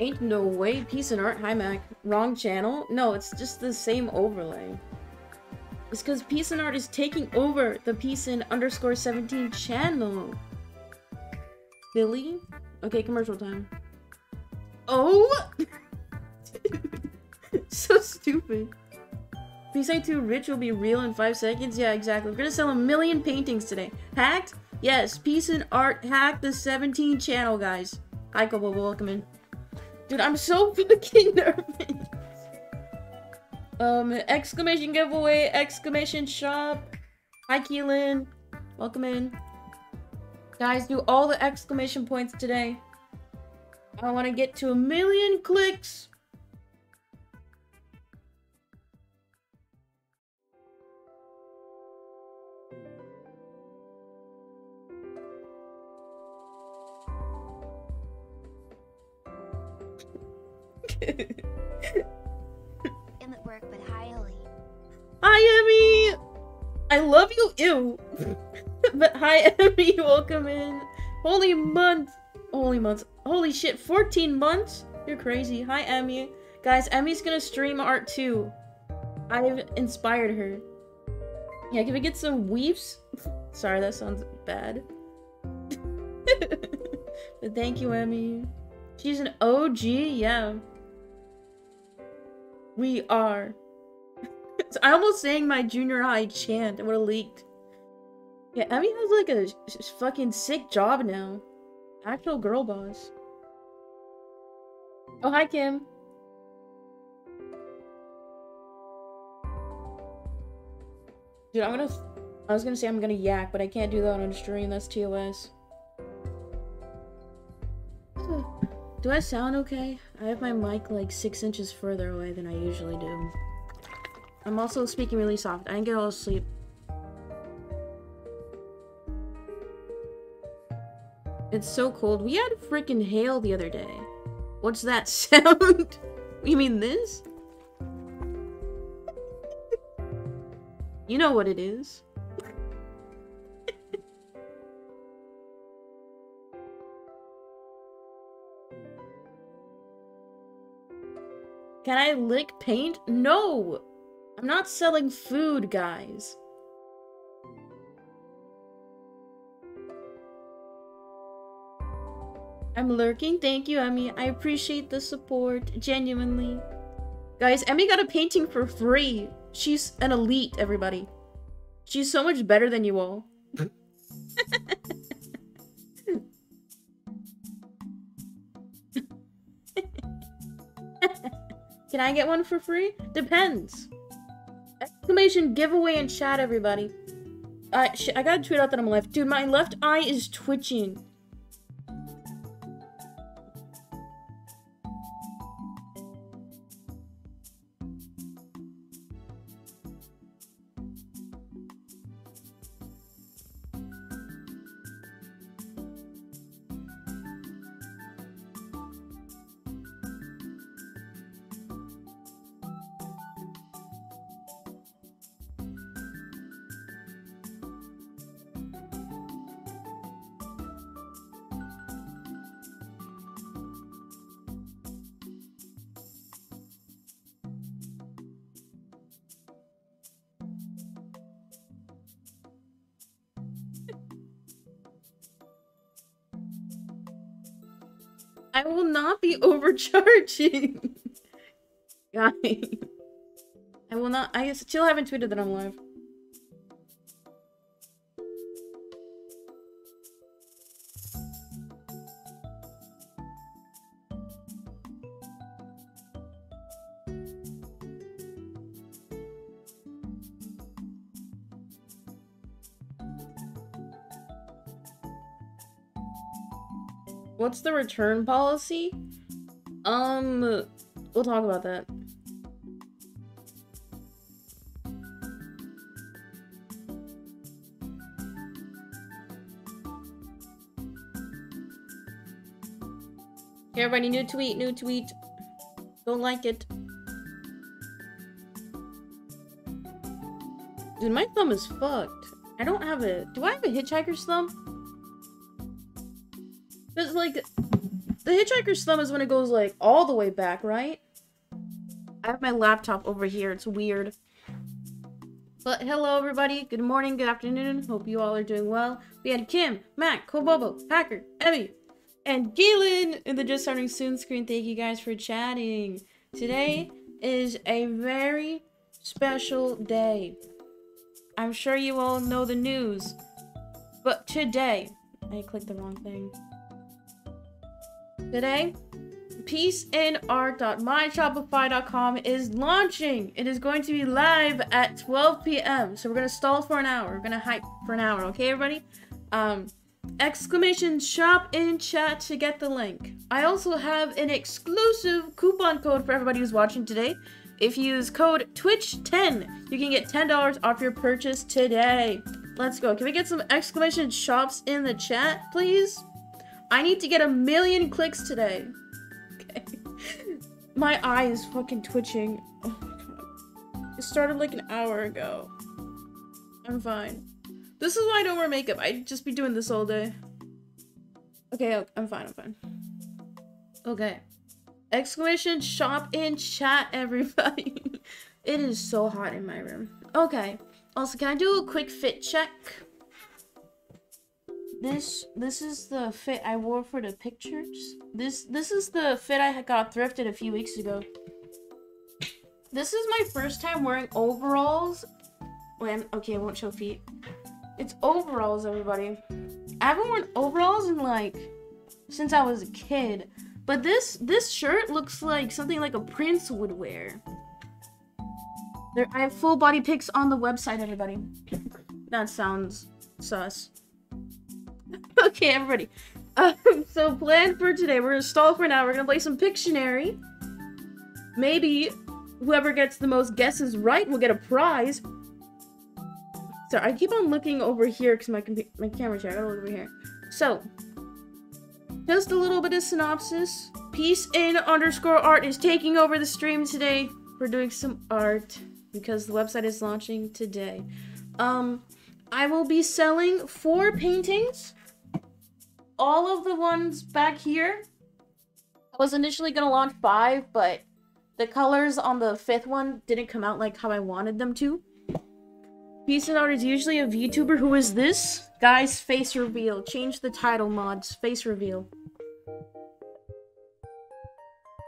Ain't no way. Peacein_art. Hi, Mac. Wrong channel? No, it's just the same overlay. It's because peacein_art is taking over the peacein_17 channel. Billy? Okay, commercial time. Oh! So stupid. Peacein 2 Rich will be real in 5 seconds? Yeah, exactly. We're gonna sell 1 million paintings today. Hacked? Yes, peacein_art hacked the 17 channel, guys. Hi, Kobo, welcome in. Dude, I'm so fucking nervous. Exclamation giveaway, exclamation shop. Hi, Keelan. Welcome in. Guys, do all the exclamation points today. I want to get to 1 million clicks. I'm at work, but hi, Ellie. Hi, Emmy. I love you, ew. But hi, Emmy. Welcome in. Holy month. Holy months. Holy shit, 14 months? You're crazy. Hi, Emmy. Guys, Emmy's gonna stream art too. I've inspired her. Yeah, can we get some weeps? Sorry, that sounds bad. But thank you, Emmy. She's an OG, yeah. We are. I almost sang my junior high chant. It would've leaked. Yeah, Emmy has like a fucking sick job now. Actual girl boss. Oh, hi, Kim. Dude, I was gonna yak, but I can't do that on stream. That's TOS. Do I sound okay? I have my mic like 6 inches further away than I usually do. I'm also speaking really soft. I didn't get all sleep. It's so cold. We had freaking hail the other day. What's that sound? You mean this? You know what it is. Can I lick paint? No! I'm not selling food, guys. I'm lurking. Thank you, Emmy. I appreciate the support. Genuinely. Guys, Emmy got a painting for free. She's an elite, everybody. She's so much better than you all. Can I get one for free? Depends. Exclamation giveaway in chat, everybody. I gotta tweet out that I'm left. Dude, my left eye is twitching. I will not be overcharging. Guys. I will not. I still haven't tweeted that I'm live. What's the return policy? We'll talk about that. Hey everybody, new tweet, new tweet. Don't like it. Dude, my thumb is fucked. I don't have a... Do I have a hitchhiker's thumb? Like, The hitchhiker's thumb is when it goes, like, all the way back, right? I have my laptop over here. It's weird. But hello, everybody. Good morning, good afternoon. Hope you all are doing well. We had Kim, Mac, Kobobo, Hacker, Emmy, and Galen in the Just Starting Soon screen. Thank you guys for chatting. Today is a very special day. I'm sure you all know the news. But today... I clicked the wrong thing. Today, peaceandart.myshopify.com is launching. It is going to be live at 12 p.m. So we're gonna stall for an hour. We're gonna hype for an hour, okay, everybody? Exclamation shop in chat to get the link. I also have an exclusive coupon code for everybody who's watching today. If you use code Twitch10, you can get $10 off your purchase today. Let's go. Can we get some exclamation shops in the chat, please? I need to get 1 million clicks today. Okay. My eye is fucking twitching. Oh my god. It started like an hour ago. I'm fine. This is why I don't wear makeup. I'd just be doing this all day. Okay, I'm fine. I'm fine. Okay. Exclamation shop in chat, everybody. It is so hot in my room. Okay. Also, can I do a quick fit check? This is the fit I wore for the pictures. This is the fit I got thrifted a few weeks ago. This is my first time wearing overalls. Wait, okay, I won't show feet. It's overalls, everybody. I haven't worn overalls in like since I was a kid. But this shirt looks like something like a prince would wear. I have full body pics on the website, everybody. That sounds sus. Okay, everybody. So plan for today. We're gonna stall for now. We're gonna play some Pictionary. Maybe whoever gets the most guesses right will get a prize. So I keep on looking over here because my camera's here. I gotta look over here. So, just a little bit of synopsis. peacein_art is taking over the stream today. We're doing some art. Because the website is launching today. I will be selling 4 paintings. All of the ones back here. I was initially going to launch 5, but the colors on the 5th one didn't come out like how I wanted them to. Peace and Art is usually a VTuber. Who is this? Guys, face reveal. Change the title, mods. Face reveal.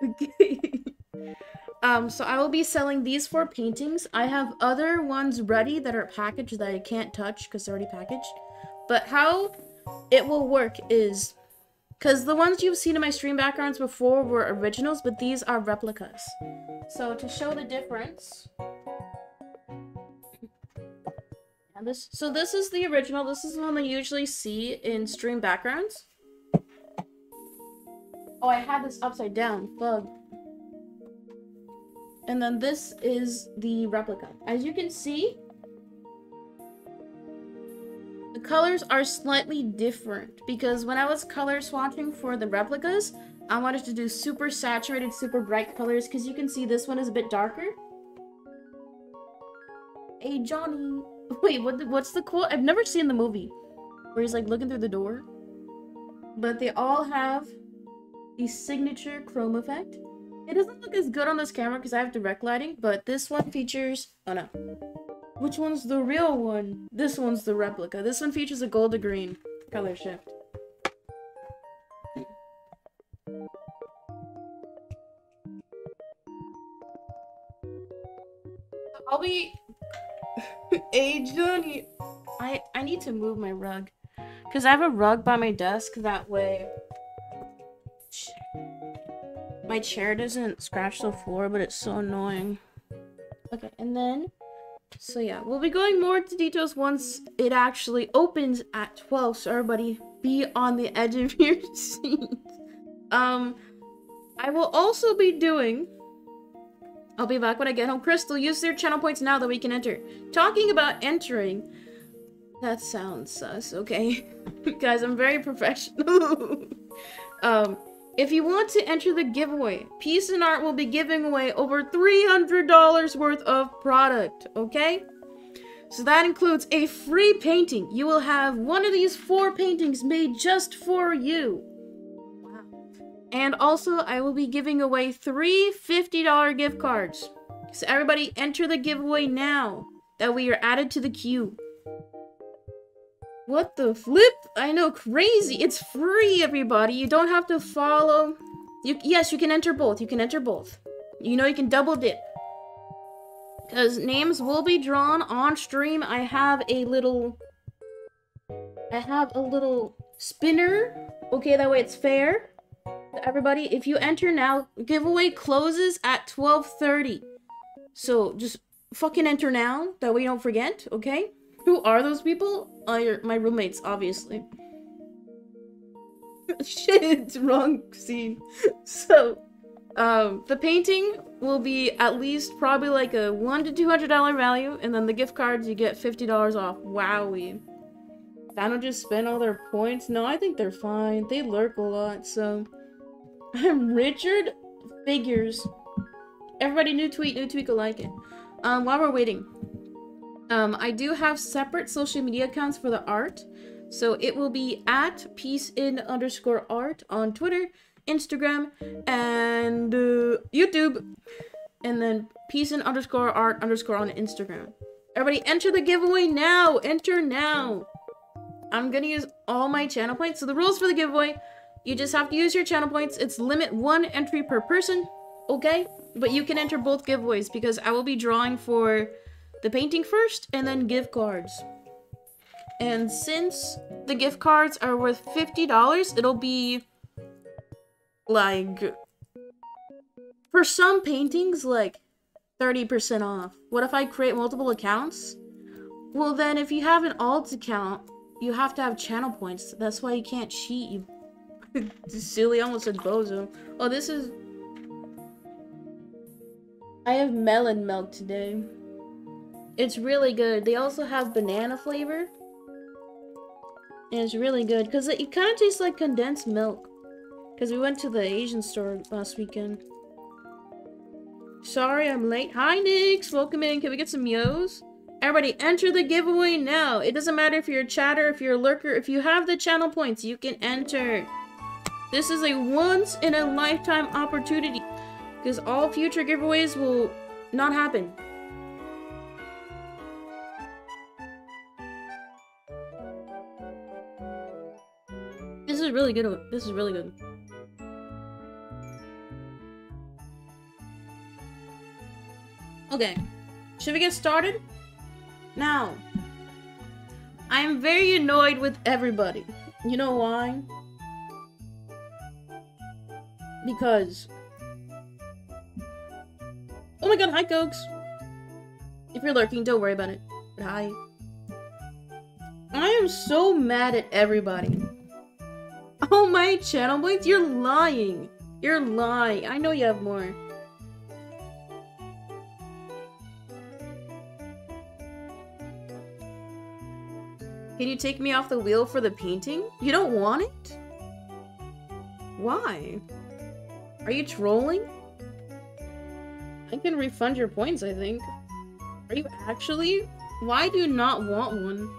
Okay. So I will be selling these 4 paintings. I have other ones ready that are packaged that I can't touch because they're already packaged. But how it will work is... Because the ones you've seen in my stream backgrounds before were originals, but these are replicas. So to show the difference... And this is the original. This is the one I usually see in stream backgrounds. Oh, I had this upside down. Bug. And then this is the replica. As you can see, the colors are slightly different because when I was color swatching for the replicas, I wanted to do super saturated, super bright colors because you can see this one is a bit darker. Hey, Johnny. Wait, what's the quote? I've never seen the movie where he's like looking through the door. But they all have the signature chrome effect. It doesn't look as good on this camera because I have direct lighting, but this one features... Oh no. Which one's the real one? This one's the replica. This one features a gold to green color shift. I'll be... Hey, Johnny. I need to move my rug. Because I have a rug by my desk, that way... My chair doesn't scratch the floor, but it's so annoying. Okay, and then... So yeah, we'll be going more into details once it actually opens at 12. So everybody be on the edge of your seats. I will also be doing... I'll be back when I get home. Crystal, use their channel points now that we can enter. Talking about entering... That sounds sus, okay? Guys, I'm very professional. If you want to enter the giveaway, Peace and Art will be giving away over $300 worth of product, okay? So that includes a free painting. You will have one of these 4 paintings made just for you. Wow. And also, I will be giving away 3 $50 gift cards. So everybody enter the giveaway now. That way you're added to the queue. What the flip? I know, crazy. It's free, everybody. You don't have to follow. Yes, you can enter both. You can enter both. You know, you can double dip. Because names will be drawn on stream. I have a little spinner. Okay, that way it's fair. Everybody, if you enter now, giveaway closes at 12:30. So just fucking enter now. That way you don't forget, okay? Who are those people? My roommates, obviously. Shit, it's wrong scene. So, the painting will be at least probably like a $100 to $200 value, and then the gift cards you get $50 off. Wowie. I don't just spend all their points. No, I think they're fine. They lurk a lot, so. I'm Richard Figures. Everybody, new tweet, go like it. While we're waiting. I do have separate social media accounts for the art. So it will be at peacein_art on Twitter, Instagram, and YouTube. And then peacein_art_ on Instagram. Everybody enter the giveaway now. Enter now. I'm going to use all my channel points. So the rules for the giveaway, you just have to use your channel points. It's limit 1 entry per person. Okay? But you can enter both giveaways because I will be drawing for the painting first, and then gift cards. And since the gift cards are worth $50, it'll be, like, for some paintings, like, 30% off. What if I create multiple accounts? Well, then, if you have an alt account, you have to have channel points. That's why you can't cheat, you silly, I almost said bozo. Oh, this is... I have melon milk today. It's really good. They also have banana flavor. And it's really good because it kind of tastes like condensed milk. Because we went to the Asian store last weekend. Sorry, I'm late. Hi, Nyx. Welcome in. Can we get some yo's? Everybody, enter the giveaway now. It doesn't matter if you're a chatter, if you're a lurker. If you have the channel points, you can enter. This is a once-in-a-lifetime opportunity. Because all future giveaways will not happen. Really good. This is really good. Okay, should we get started? Now, I'm very annoyed with everybody. You know why? Because... Oh my god, hi, Cokes! If you're lurking, don't worry about it. But hi. I am so mad at everybody. Oh, my channel points? You're lying. You're lying. I know you have more. Can you take me off the wheel for the painting? You don't want it? Why? Are you trolling? I can refund your points, I think. Are you actually? Why do you not want one?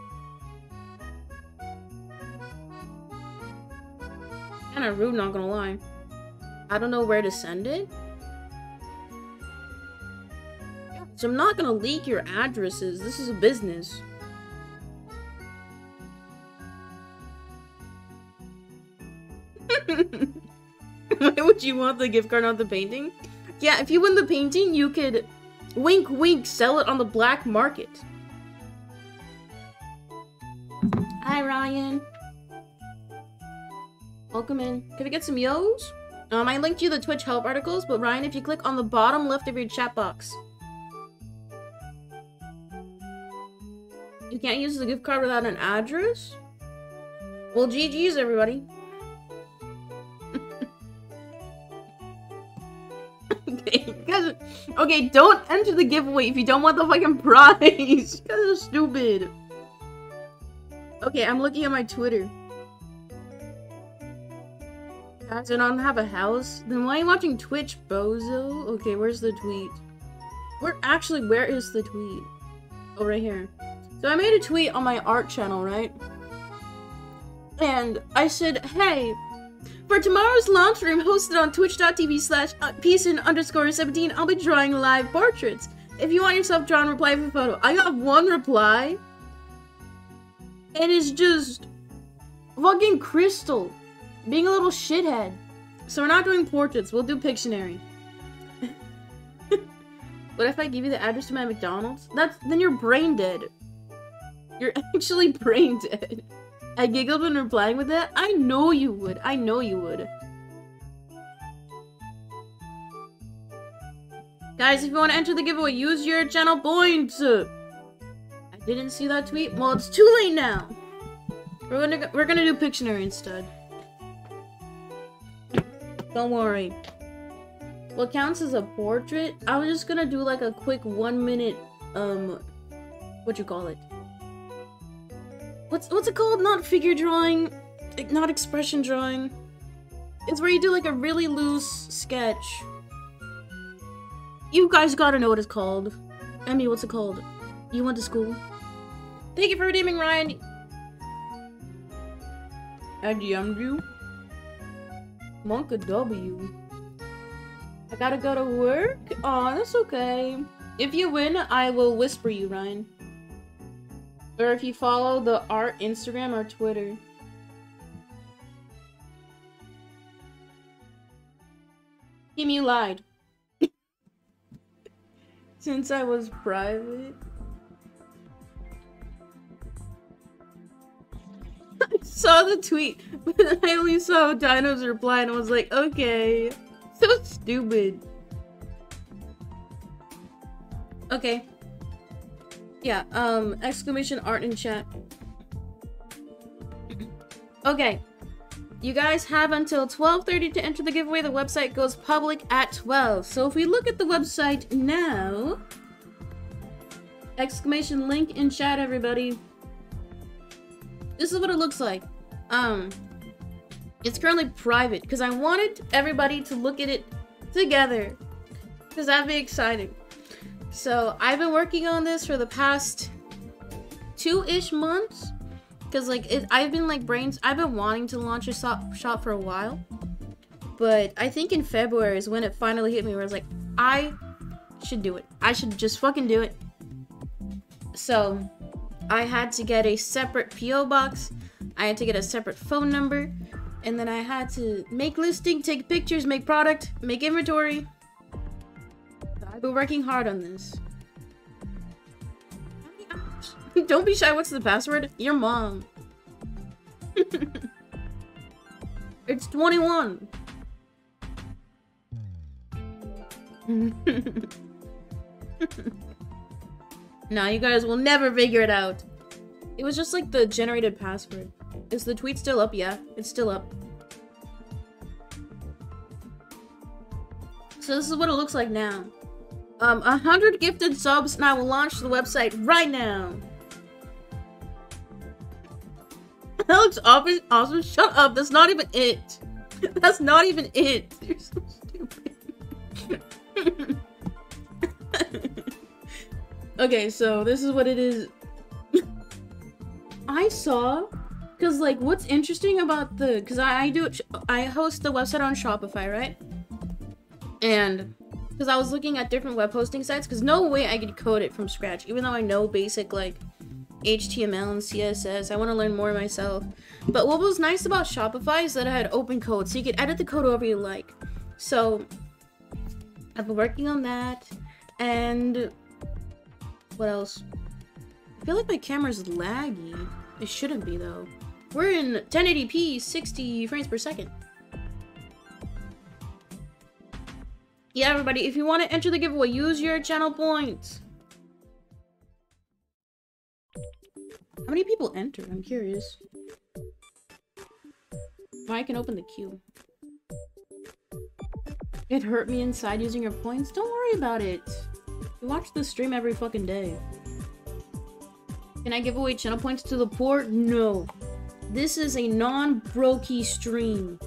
Kind of rude, not gonna lie. I don't know where to send it. So I'm not gonna leak your addresses. This is a business. Why would you want the gift card, not the painting? Yeah, if you win the painting, you could wink wink sell it on the black market. Hi, Ryan. Welcome in. Can we get some yo's? I linked you the Twitch help articles, but Ryan, if you click on the bottom left of your chat box. You can't use the gift card without an address? Well, GG's, everybody. Okay, guys, okay, don't enter the giveaway if you don't want the fucking prize. You guys are stupid. Okay, I'm looking at my Twitter. I don't have a house? Then why are you watching Twitch, bozo? Okay, where's the tweet? Where is the tweet? Oh, right here. So I made a tweet on my art channel, right? And I said, hey, For tomorrow's live stream hosted on twitch.tv/peacein_17, I'll be drawing live portraits. If you want yourself drawn, reply with a photo. I got one reply, and it's just fucking Crystal being a little shithead. So we're not doing portraits, we'll do Pictionary. What if I give you the address to my McDonald's? Then you're brain dead. You're actually brain dead. I giggled when replying with that. I know you would. I know you would. Guys, if you want to enter the giveaway, use your channel points. I didn't see that tweet. Well, it's too late now. We're gonna do Pictionary instead. Don't worry. What counts as a portrait? I was just gonna do like a quick 1 minute, what you call it? What's it called? Not figure drawing, not expression drawing. It's where you do like a really loose sketch. You guys gotta know what it's called. Emmy, what's it called? You went to school. Thank you for redeeming, Ryan. I DM'd you. Monka W. I gotta go to work? Aw, that's okay. If you win, I will whisper you, Ryan. Or if you follow the art Instagram or Twitter. Kim, you lied. Since I was private. I saw the tweet, but then I only saw Dino's reply and I was like, okay. So stupid. Okay. Yeah, exclamation art in chat. Okay. You guys have until 12:30 to enter the giveaway. The website goes public at 12. So if we look at the website now... Exclamation link in chat, everybody. This is what it looks like. It's currently private, because I wanted everybody to look at it together. Because that'd be exciting. So I've been working on this for the past 2-ish months, because like I've been wanting to launch a shop for a while, but I think in February is when it finally hit me where I was like, I should do it. I should just fucking do it. So I had to get a separate PO box. I had to get a separate phone number, and then I had to make listing, take pictures, make product, make inventory. I've been working hard on this. Don't be shy, what's the password? Your mom. It's 21. Nah, you guys will never figure it out. It was just like the generated password. Is the tweet still up? Yeah, it's still up. So this is what it looks like now. 100 gifted subs, and I will launch the website right now. That looks awesome. Shut up. That's not even it. That's not even it. You're so stupid. Okay, so this is what it is. I saw, because like, what's interesting about the, because I host the website on Shopify, right? And because I was looking at different web hosting sites, because no way I could code it from scratch, even though I know basic like HTML and CSS. I want to learn more myself. But what was nice about Shopify is that I had open code, so you could edit the code however you like. So I've been working on that. And what else? I feel like my camera's laggy. It shouldn't be though. We're in 1080p, 60 frames per second. Yeah, everybody, if you want to enter the giveaway, use your channel points. How many people entered? I'm curious. Oh, I can open the queue. It hurt me inside using your points? Don't worry about it. You watch the stream every fucking day. Can I give away channel points to the poor? No. This is a non-brokey stream.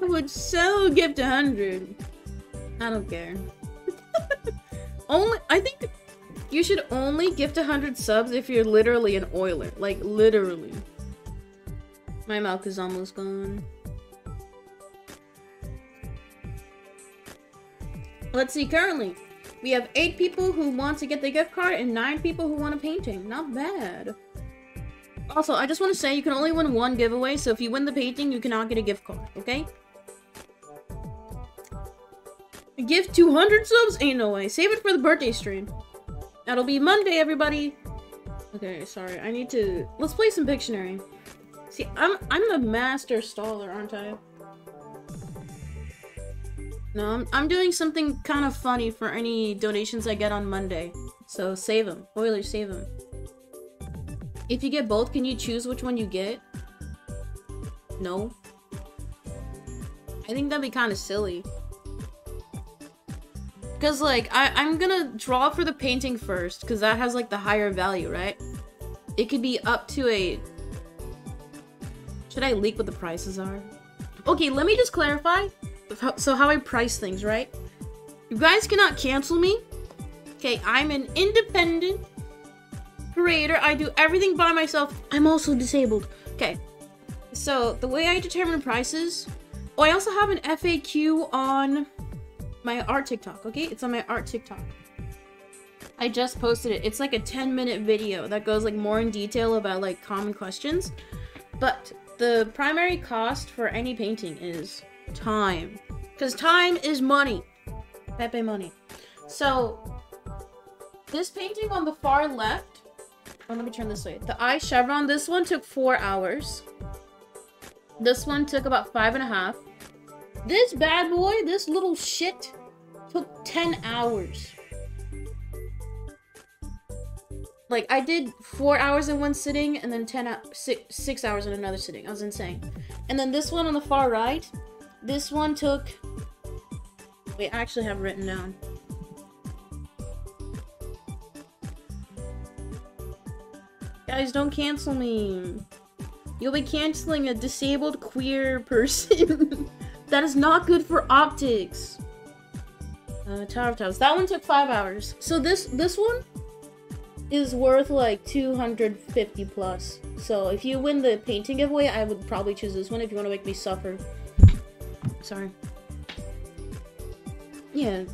I would so gift 100. I don't care. only, I think you should only gift 100 subs if you're literally an oiler. Like, literally. My mouth is almost gone. Let's see, currently, we have 8 people who want to get the gift card and 9 people who want a painting. Not bad. Also, I just want to say you can only win one giveaway, so if you win the painting, you cannot get a gift card, okay? Gift 200 subs? Ain't no way. Save it for the birthday stream. That'll be Monday, everybody. Okay, sorry. I need to... Let's play some Pictionary. See, I'm the master staller, aren't I? No, I'm doing something kind of funny for any donations I get on Monday. So save them. Oilers, save them. If you get both, can you choose which one you get? No. I think that'd be kind of silly. Because, like, I'm gonna draw for the painting first, because that has, like, the higher value, right? It could be up to a... Should I leak what the prices are? Okay, let me just clarify. So how I price things, right? You guys cannot cancel me. Okay, I'm an independent... creator. I do everything by myself. I'm also disabled. Okay, so the way I determine prices. Oh, I also have an FAQ on my art TikTok. Okay, it's on my art TikTok. I just posted it. It's like a 10-minute video that goes like more in detail about like common questions. But the primary cost for any painting is time, because time is money. Pepe money. So this painting on the far left. Oh, let me turn this way. The eye chevron, this one took 4 hours. This one took about 5.5. This bad boy, this little shit, took 10 hours. Like, I did 4 hours in one sitting, and then 6 hours in another sitting. I was insane. And then this one on the far right, this one took... Wait, I actually have written down. Guys, don't cancel me. You'll be canceling a disabled queer person. That is not good for optics. Tower of Towers. That one took 5 hours. So this one is worth like 250 plus. So if you win the painting giveaway, I would probably choose this one if you want to make me suffer. Sorry. Yeah.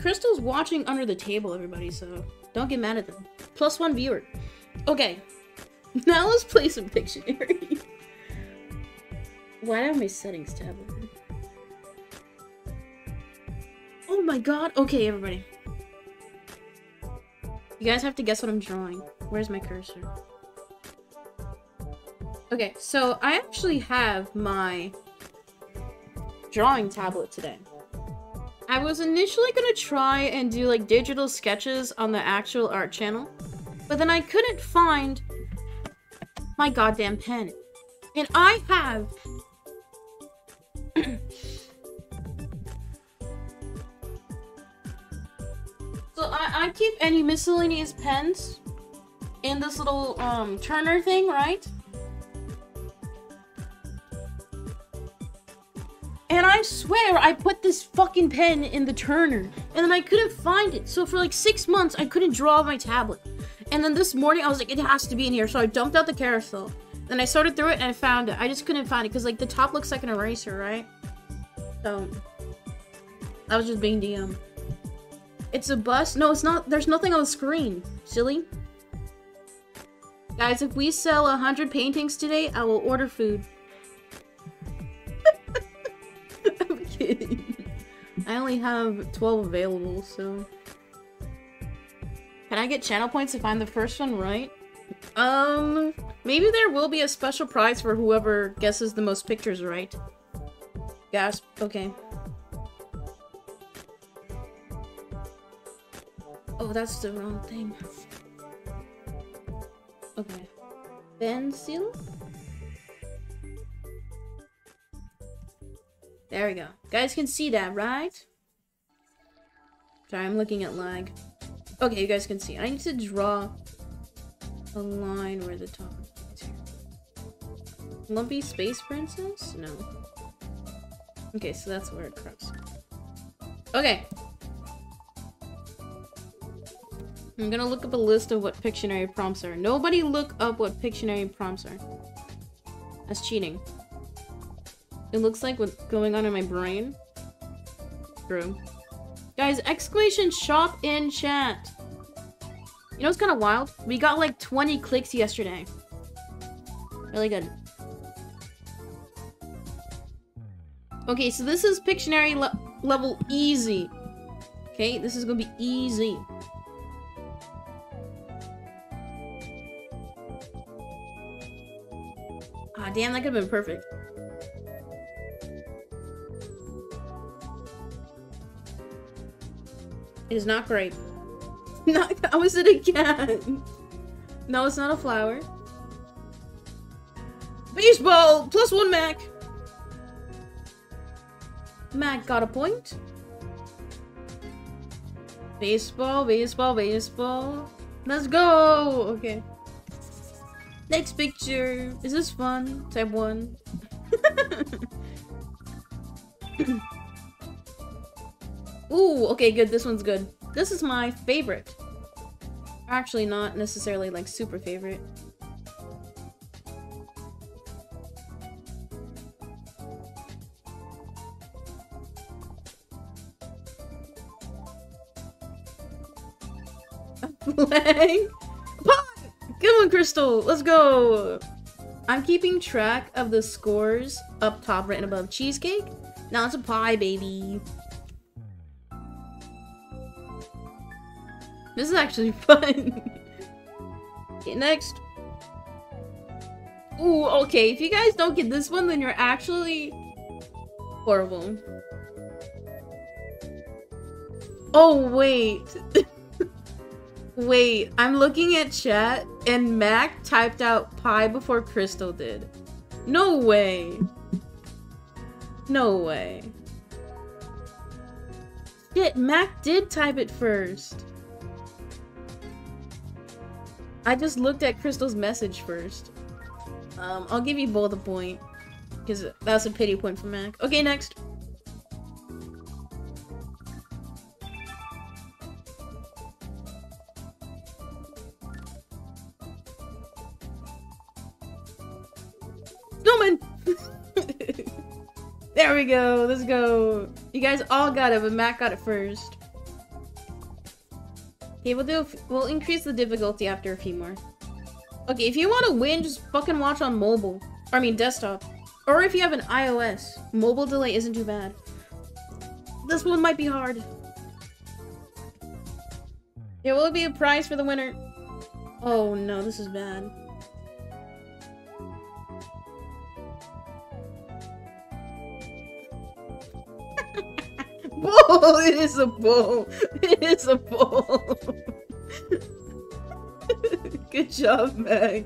Crystal's watching under the table, everybody, so don't get mad at them. Plus one viewer. Okay, now let's play some Pictionary. Why are my settings tab open? Oh my god, okay everybody. You guys have to guess what I'm drawing. Where's my cursor? Okay, so I actually have my drawing tablet today. I was initially gonna try and do like digital sketches on the actual art channel. But then I couldn't find my goddamn pen. And I have... So I keep any miscellaneous pens in this little Turner thing, right? And I swear I put this fucking pen in the Turner. And then I couldn't find it. So for like 6 months, I couldn't draw my tablet. And then this morning, I was like, it has to be in here. So I dumped out the carousel. Then I sorted through it, and I found it. I just couldn't find it, because, like, the top looks like an eraser, right? So, I was just being DM. It's a bus. No, it's not. There's nothing on the screen. Silly. Guys, if we sell 100 paintings today, I will order food. I'm kidding. I only have 12 available, so... Can I get channel points if I'm the first one right? Maybe there will be a special prize for whoever guesses the most pictures right. Gasp, okay. Oh, that's the wrong thing. Okay. Pencil? There we go. You guys can see that, right? Sorry, I'm looking at lag. Okay, you guys can see. I need to draw a line where the top is. Lumpy Space Princess? No. Okay, so that's where it crosses. Okay. I'm gonna look up a list of what Pictionary prompts are. Nobody look up what Pictionary prompts are. That's cheating. It looks like what's going on in my brain. True. Guys, exclamation shop in chat. You know what's kind of wild? We got like 20 clicks yesterday. Really good. Okay, so this is Pictionary level easy. Okay, this is gonna be easy. Ah, damn, that could've been perfect. It is not great. That was it again. No, it's not a flower. Baseball! +1 Mac! Mac got a point. Baseball, baseball, baseball. Let's go! Okay. Next picture. Is this fun? Type 1. Ooh, okay, good. This one's good. This is my favorite. Actually, not necessarily like super favorite. Playing. Good one, Crystal! Let's go! I'm keeping track of the scores up top, written above cheesecake. Now it's a pie, baby. This is actually fun. Okay, next. Ooh, okay. If you guys don't get this one, then you're actually horrible. Oh, wait. Wait, I'm looking at chat and Mac typed out pie before Crystal did. No way. No way. Shit, Mac did type it first. I just looked at Crystal's message first. I'll give you both a point. Because that's a pity point for Mac. Okay, next. Snowman! There we go, let's go. You guys all got it, but Mac got it first. Okay, we'll increase the difficulty after a few more. Okay, if you want to win, just fucking watch on mobile. I mean, desktop. Or if you have an iOS. Mobile delay isn't too bad. This one might be hard. There will be a prize for the winner. Oh no, this is bad. Bowl! It is a bowl! It is a bowl! Good job, Mac.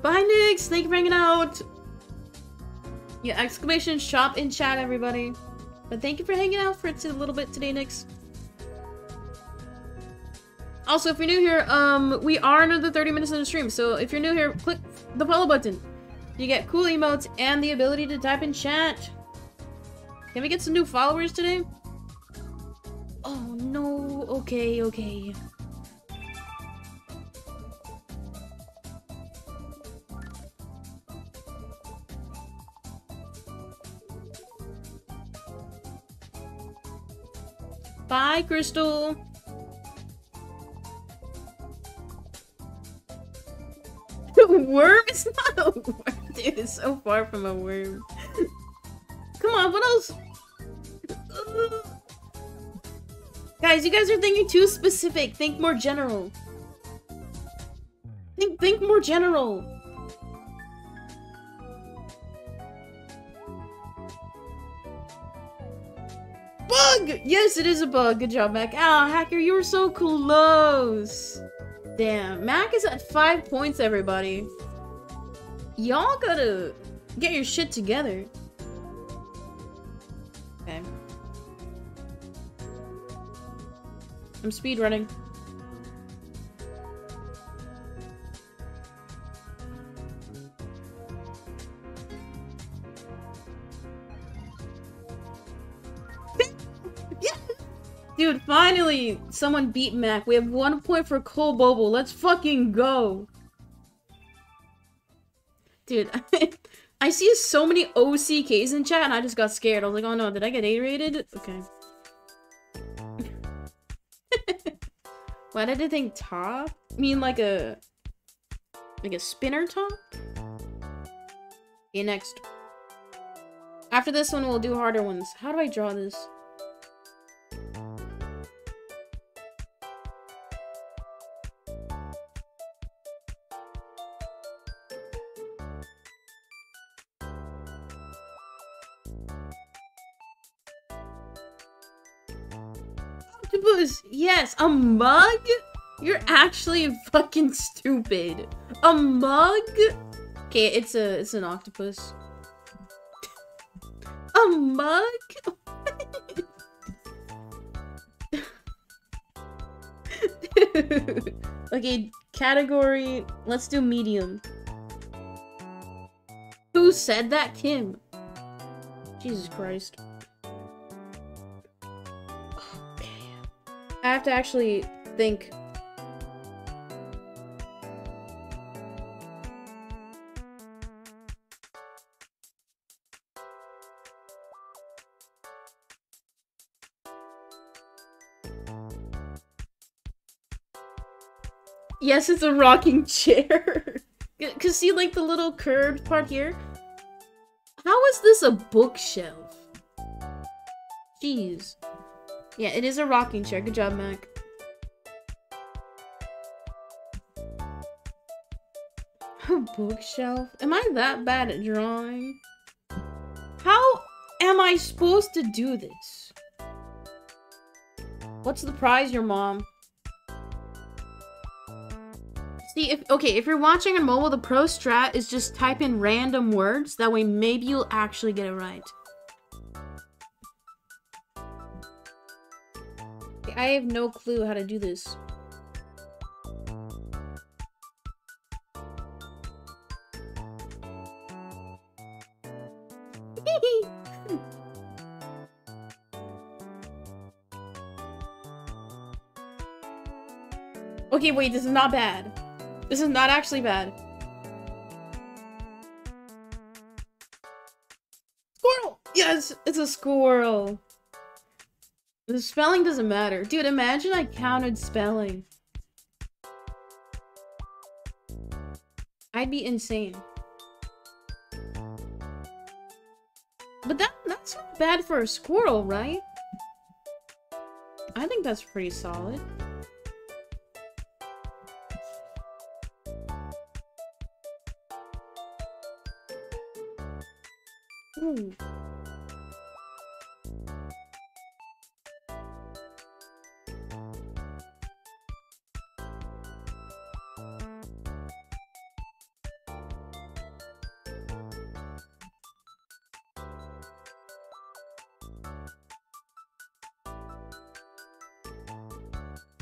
Bye, Nyx! Thank you for hanging out! Yeah, exclamation shop in chat, everybody. But thank you for hanging out for a little bit today, Nyx. Also, if you're new here, we are another 30 minutes in the stream, so if you're new here, click the follow button. You get cool emotes and the ability to type in chat. Can we get some new followers today? Oh no, okay, okay. Bye, Crystal. Worm? It's not a worm, dude. It's so far from a worm. Come on, what else? Guys, you guys are thinking too specific. Think more general. Think more general. Bug! Yes, it is a bug. Good job, Mac. Ah, Hacker, you were so close. Damn, Mac is at 5 points, everybody. Y'all gotta get your shit together. Okay. I'm speedrunning. Dude, finally! Someone beat Mac. We have 1 point for Cole Bobo. Let's fucking go! Dude, I see so many OCKs in chat and I just got scared. I was like, oh no, did I get A-rated? Okay. Why did I think top? I mean like a spinner top? Okay, next. After this one, we'll do harder ones. How do I draw this? Octopus! Yes! A mug?! You're actually fucking stupid. A mug?! Okay, it's an octopus. A mug? Dude. Okay, category. Let's do medium. Who said that? Kim. Jesus Christ. Okay. I have to actually think. Yes, it's a rocking chair. Cause see, like, the little curved part here? How is this a bookshelf? Jeez. Yeah, it is a rocking chair. Good job, Mac. A bookshelf? Am I that bad at drawing? How am I supposed to do this? What's the prize, your mom? Okay, if you're watching on mobile, the pro strat is just type in random words. That way, maybe you'll actually get it right. Okay, I have no clue how to do this. Okay, wait, this is not bad. This is not actually bad. Squirrel! Yes, it's a squirrel. The spelling doesn't matter. Dude, imagine I counted spelling. I'd be insane. But that's not bad for a squirrel, right? I think that's pretty solid. Ooh.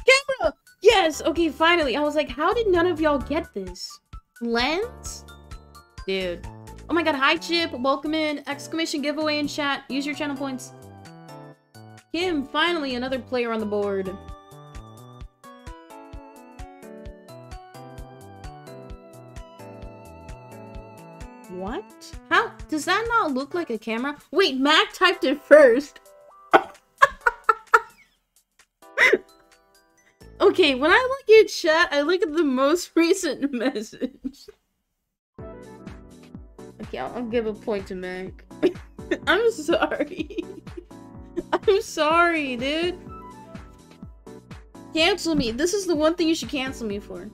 Camera! Yes! Okay, finally. I was like, how did none of y'all get this? Lens? Dude. Oh my god, hi Chip, welcome in, exclamation giveaway in chat, use your channel points. Kim, finally another player on the board. What? How? Does that not look like a camera? Wait, Mac typed it first. Okay, when I look at chat, I look at the most recent message. Okay, I'll give a point to Mac. I'm sorry. I'm sorry, dude. Cancel me. This is the one thing you should cancel me for.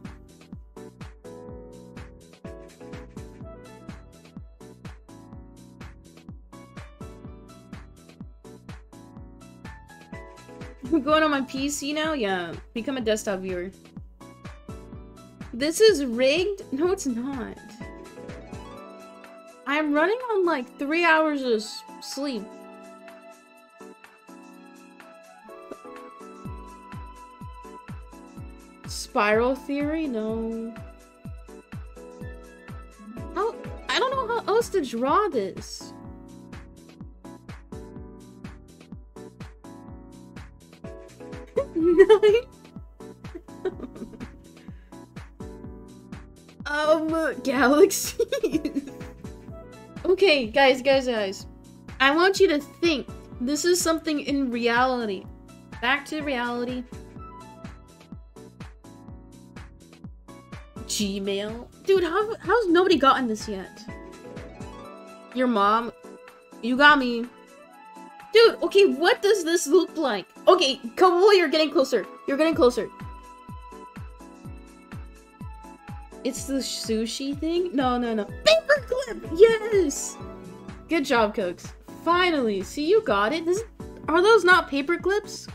I'm going on my PC now? Yeah. Become a desktop viewer. This is rigged? No, it's not. I'm running on like 3 hours of sleep. Spiral theory? No. I don't know how else to draw this. Galaxies. Okay, guys. I want you to think. This is something in reality. Back to reality. Gmail. Dude, how's nobody gotten this yet? Your mom. You got me. Dude, okay, what does this look like? Okay, Kabul, you're getting closer. You're getting closer. It's the sushi thing? No. Paperclip! Yes! Good job, Cooks. Finally. See, you got it. Are those not paperclips?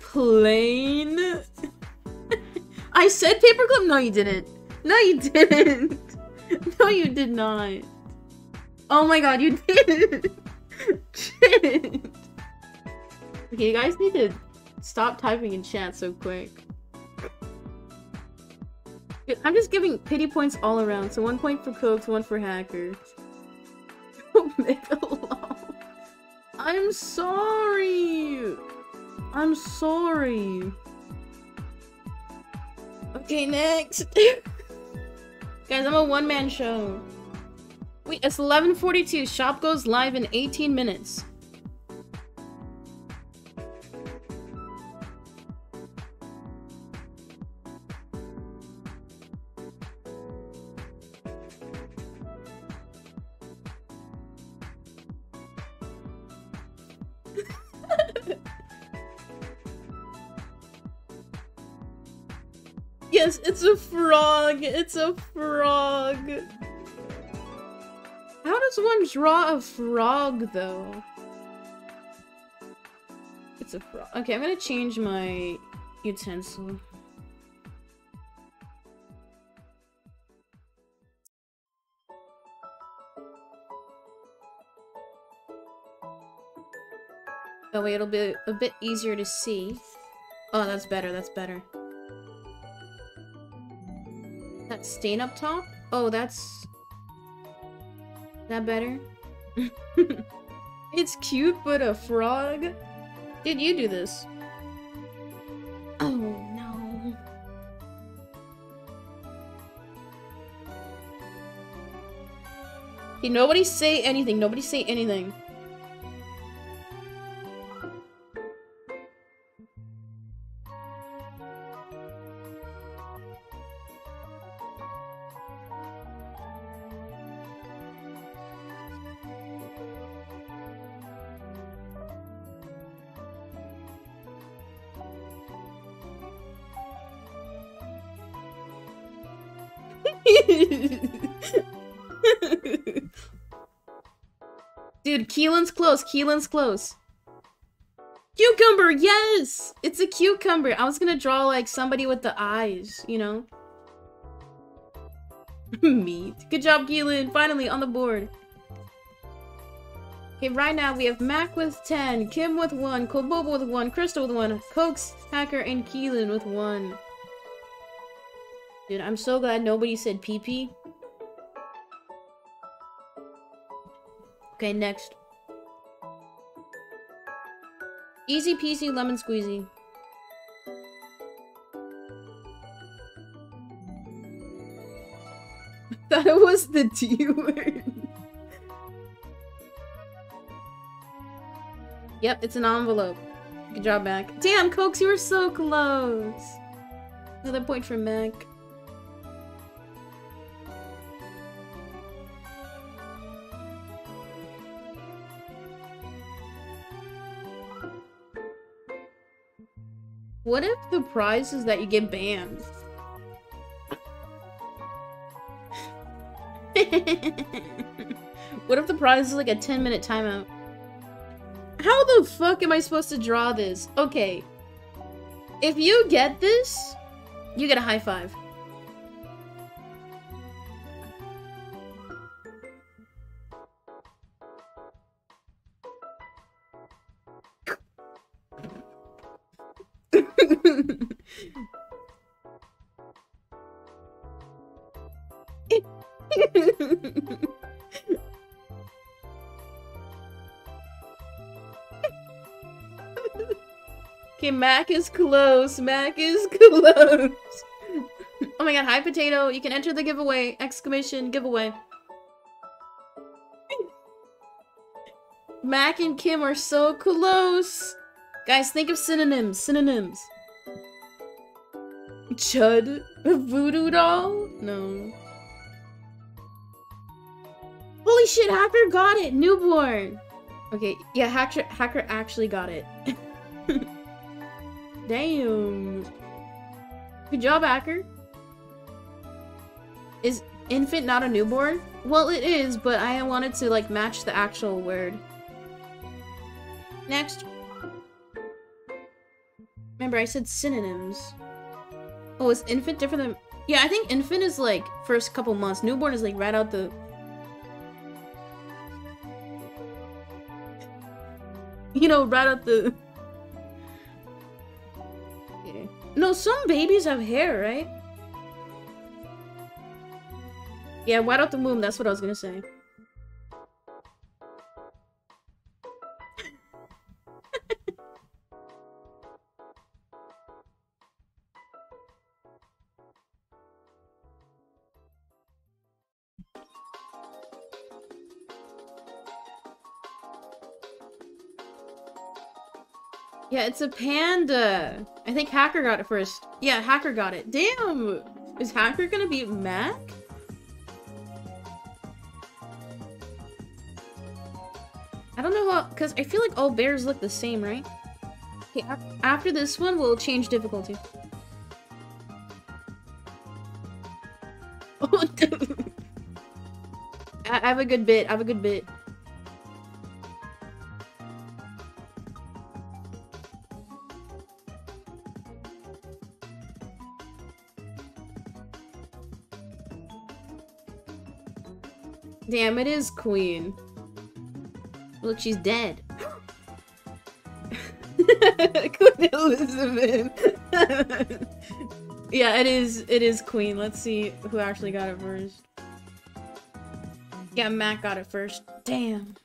Plane? I said paperclip? No, you didn't. No, you didn't. No, you did not. Oh my god, you didn't. Didn't. Okay, you guys need to stop typing in chat so quick. I'm just giving pity points all around. So 1 point for Cooks, 1 for Hacker. I'm sorry. I'm sorry. Okay, next. Guys, I'm a one-man show. Wait, it's 11:42. Shop goes live in 18 minutes. Yes, it's a frog! It's a frog! How does one draw a frog, though? It's a frog. Okay, I'm gonna change my utensil. That way it'll be a bit easier to see. Oh, that's better, that's better. That stain up top? Oh, that's... that better? It's cute, but a frog? Did you do this? Oh, no. Hey, nobody say anything. Nobody say anything. Dude, Keelan's close. Keelan's close. Cucumber, yes! It's a cucumber. I was gonna draw, like, somebody with the eyes, you know? Meat. Good job, Keelan. Finally, on the board. Okay, right now we have Mac with 10, Kim with 1, Kobobo with 1, Crystal with 1, Cokes, Hacker, and Keelan with 1. Dude, I'm so glad nobody said pee-pee. Okay, next. Easy peasy lemon squeezy. I thought it was the D word. Yep, it's an envelope. Good job, Mac. Damn, Cokes, you were so close. Another point for Mac. What if the prize is that you get banned? What if the prize is like a 10-minute timeout? How the fuck am I supposed to draw this? Okay. If you get this, you get a high five. Okay, Mac is close. Mac is close. Oh my god, hi Potato. You can enter the giveaway. Exclamation giveaway. Mac and Kim are so close. Guys, think of synonyms. Synonyms. Chud? Voodoo doll? No. Holy shit, Hacker got it! Newborn! Okay, yeah, Hacker actually got it. Damn. Good job, Hacker. Is infant not a newborn? Well, it is, but I wanted to, like, match the actual word. Next. Remember, I said synonyms. Oh, is infant different than... Yeah, I think infant is, like, first couple months. Newborn is, like, right out the... You know, right out the... Yeah. No, some babies have hair, right? Yeah, right out the womb, that's what I was gonna say. Yeah, it's a panda. I think Hacker got it first. Yeah, Hacker got it. Damn! Is Hacker gonna beat Mac? I don't know how, because I feel like all bears look the same, right? Okay, after this one, we'll change difficulty. Oh, dude. I have a good bit. I have a good bit. Damn, it is Queen. Look, she's dead. Queen Elizabeth. Yeah, it is Queen. Let's see who actually got it first. Yeah, Mac got it first. Damn.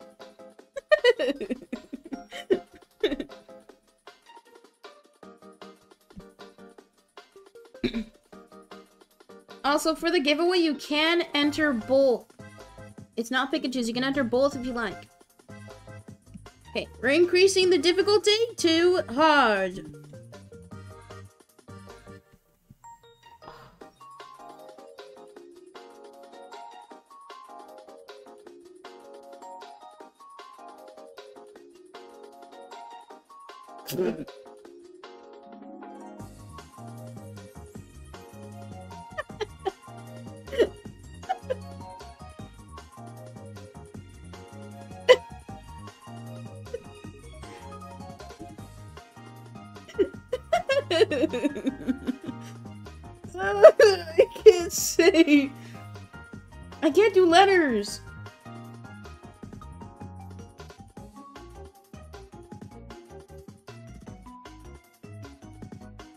Also, for the giveaway, you can enter both. It's not pick and choose. You can enter both if you like. Okay, we're increasing the difficulty to hard. I can't say. I can't do letters.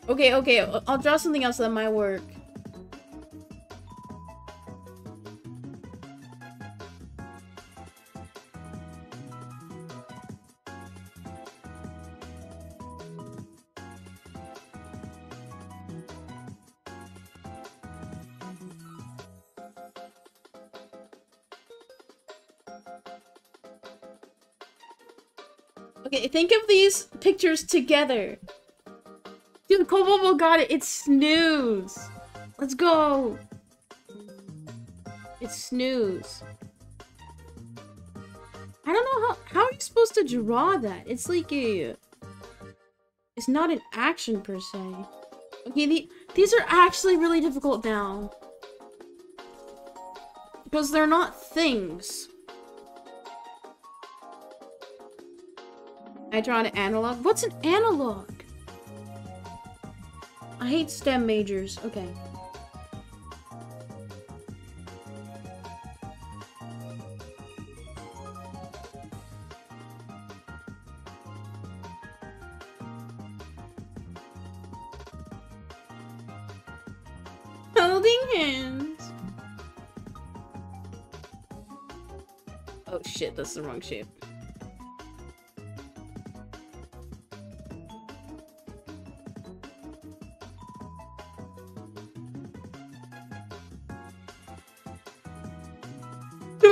Okay, okay. I'll draw something else that might work. Think of these pictures together. Dude, Kobobo got it. It's snooze. Let's go. It's snooze. I don't know how are you supposed to draw that? It's like a... It's not an action per se. Okay, these are actually really difficult now. Because they're not things. I draw an analog. What's an analog? I hate STEM majors. Okay. Holding hands. Oh shit, that's the wrong shape.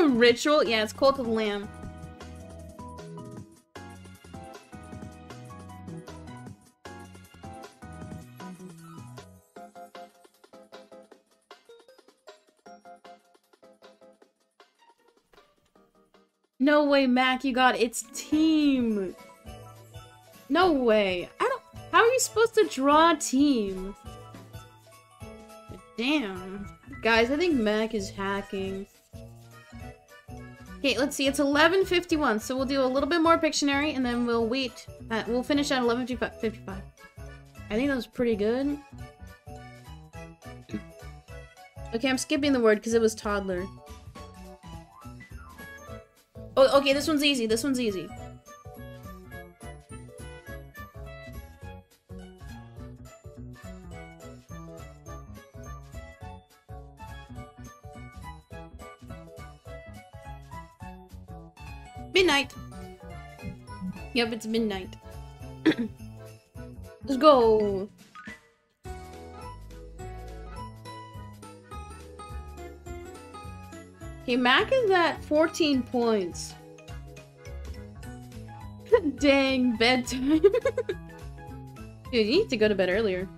Ritual? Yeah, it's Cult of the Lamb. No way, Mac, you got its team. No way. I don't. How are you supposed to draw teams? Damn. Guys, I think Mac is hacking. Okay, let's see. It's 11:51, so we'll do a little bit more Pictionary, and then we'll wait. We'll finish at 11:55. I think that was pretty good. Okay, I'm skipping the word because it was toddler. Oh, okay, this one's easy. This one's easy. Midnight. Yep, it's midnight. Let's go. Okay, Mac is at 14 points. Dang, bedtime. Dude, you need to go to bed earlier.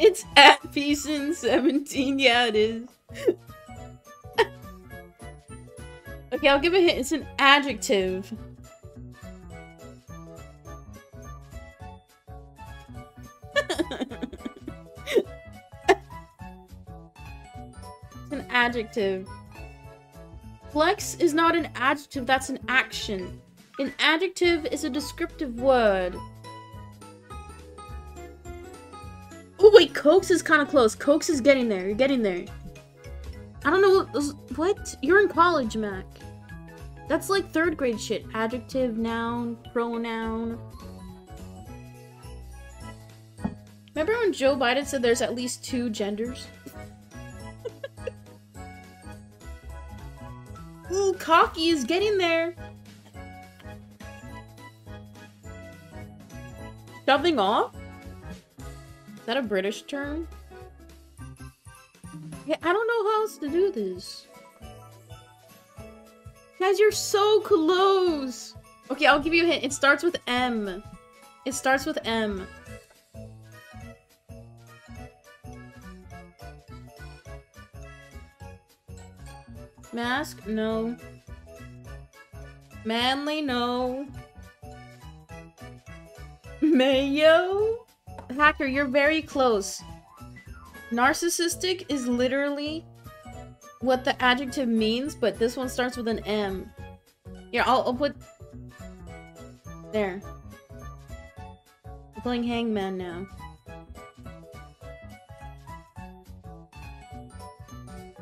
It's at peacein17. Yeah, it is. Okay, I'll give a hint. It's an adjective. It's an adjective. Flex is not an adjective. That's an action. An adjective is a descriptive word. Oh wait, coax is kind of close. Coax is getting there. You're getting there. I don't know what? You're in college, Mac. That's like third grade shit. Adjective, noun, pronoun. Remember when Joe Biden said there's at least two genders? Ooh, cocky is getting there. Shoving off? Is that a British term? Yeah, I don't know how else to do this. Guys, you're so close! Okay, I'll give you a hint. It starts with M. It starts with M. Mask? No. Manly? No. Mayo? Hacker, you're very close. Narcissistic is literally what the adjective means, but this one starts with an M. Yeah, I'll put... There. I'm playing Hangman now.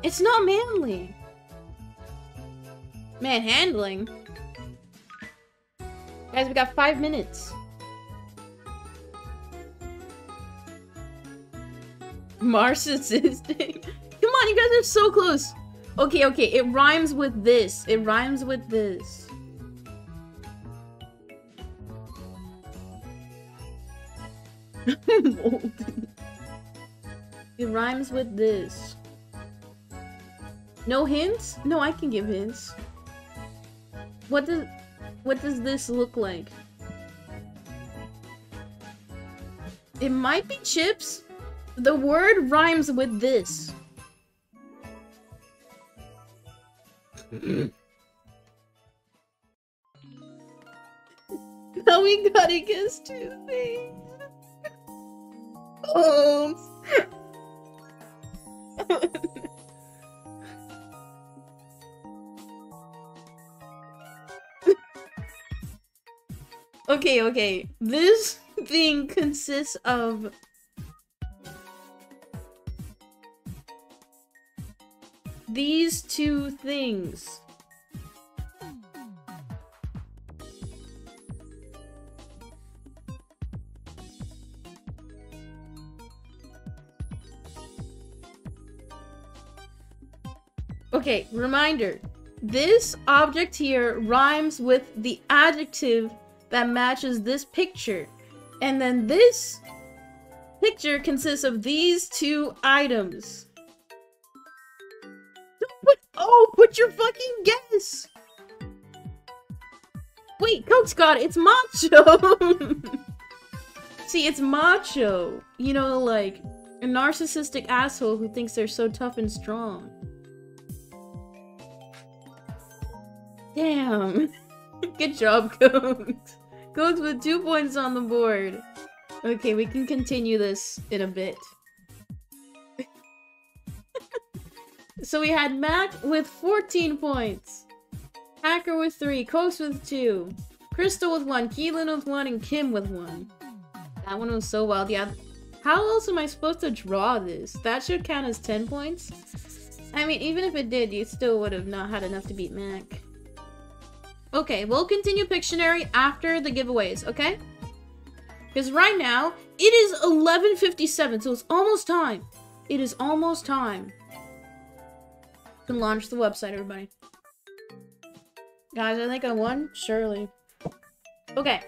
It's not manly. Manhandling. Guys, we got 5 minutes. Narcissistic. Come on, you guys are so close. Okay, okay, it rhymes with this. It rhymes with this. It rhymes with this. No hints? No, I can give hints. What does this look like? It might be chips. The word rhymes with this. Now we gotta guess two things. Oh. Okay, okay. This thing consists of... these two things. Okay, reminder. This object here rhymes with the adjective that matches this picture. And then this picture consists of these two items. Put your fucking guess! Wait, Coke's got it! It's macho! See, it's macho. You know, like, a narcissistic asshole who thinks they're so tough and strong. Damn. Good job, Coax. Coax with 2 points on the board. Okay, we can continue this in a bit. So we had Mac with 14 points. Hacker with 3. Coax with 2. Crystal with 1. Keelan with 1. And Kim with 1. That one was so wild. Yeah. How else am I supposed to draw this? That should count as 10 points. I mean, even if it did, you still would have not had enough to beat Mac. Okay, we'll continue Pictionary after the giveaways, okay? Because right now, it is 11:57, so it's almost time. It is almost time. You can launch the website, everybody. Guys, I think I won, surely. Okay.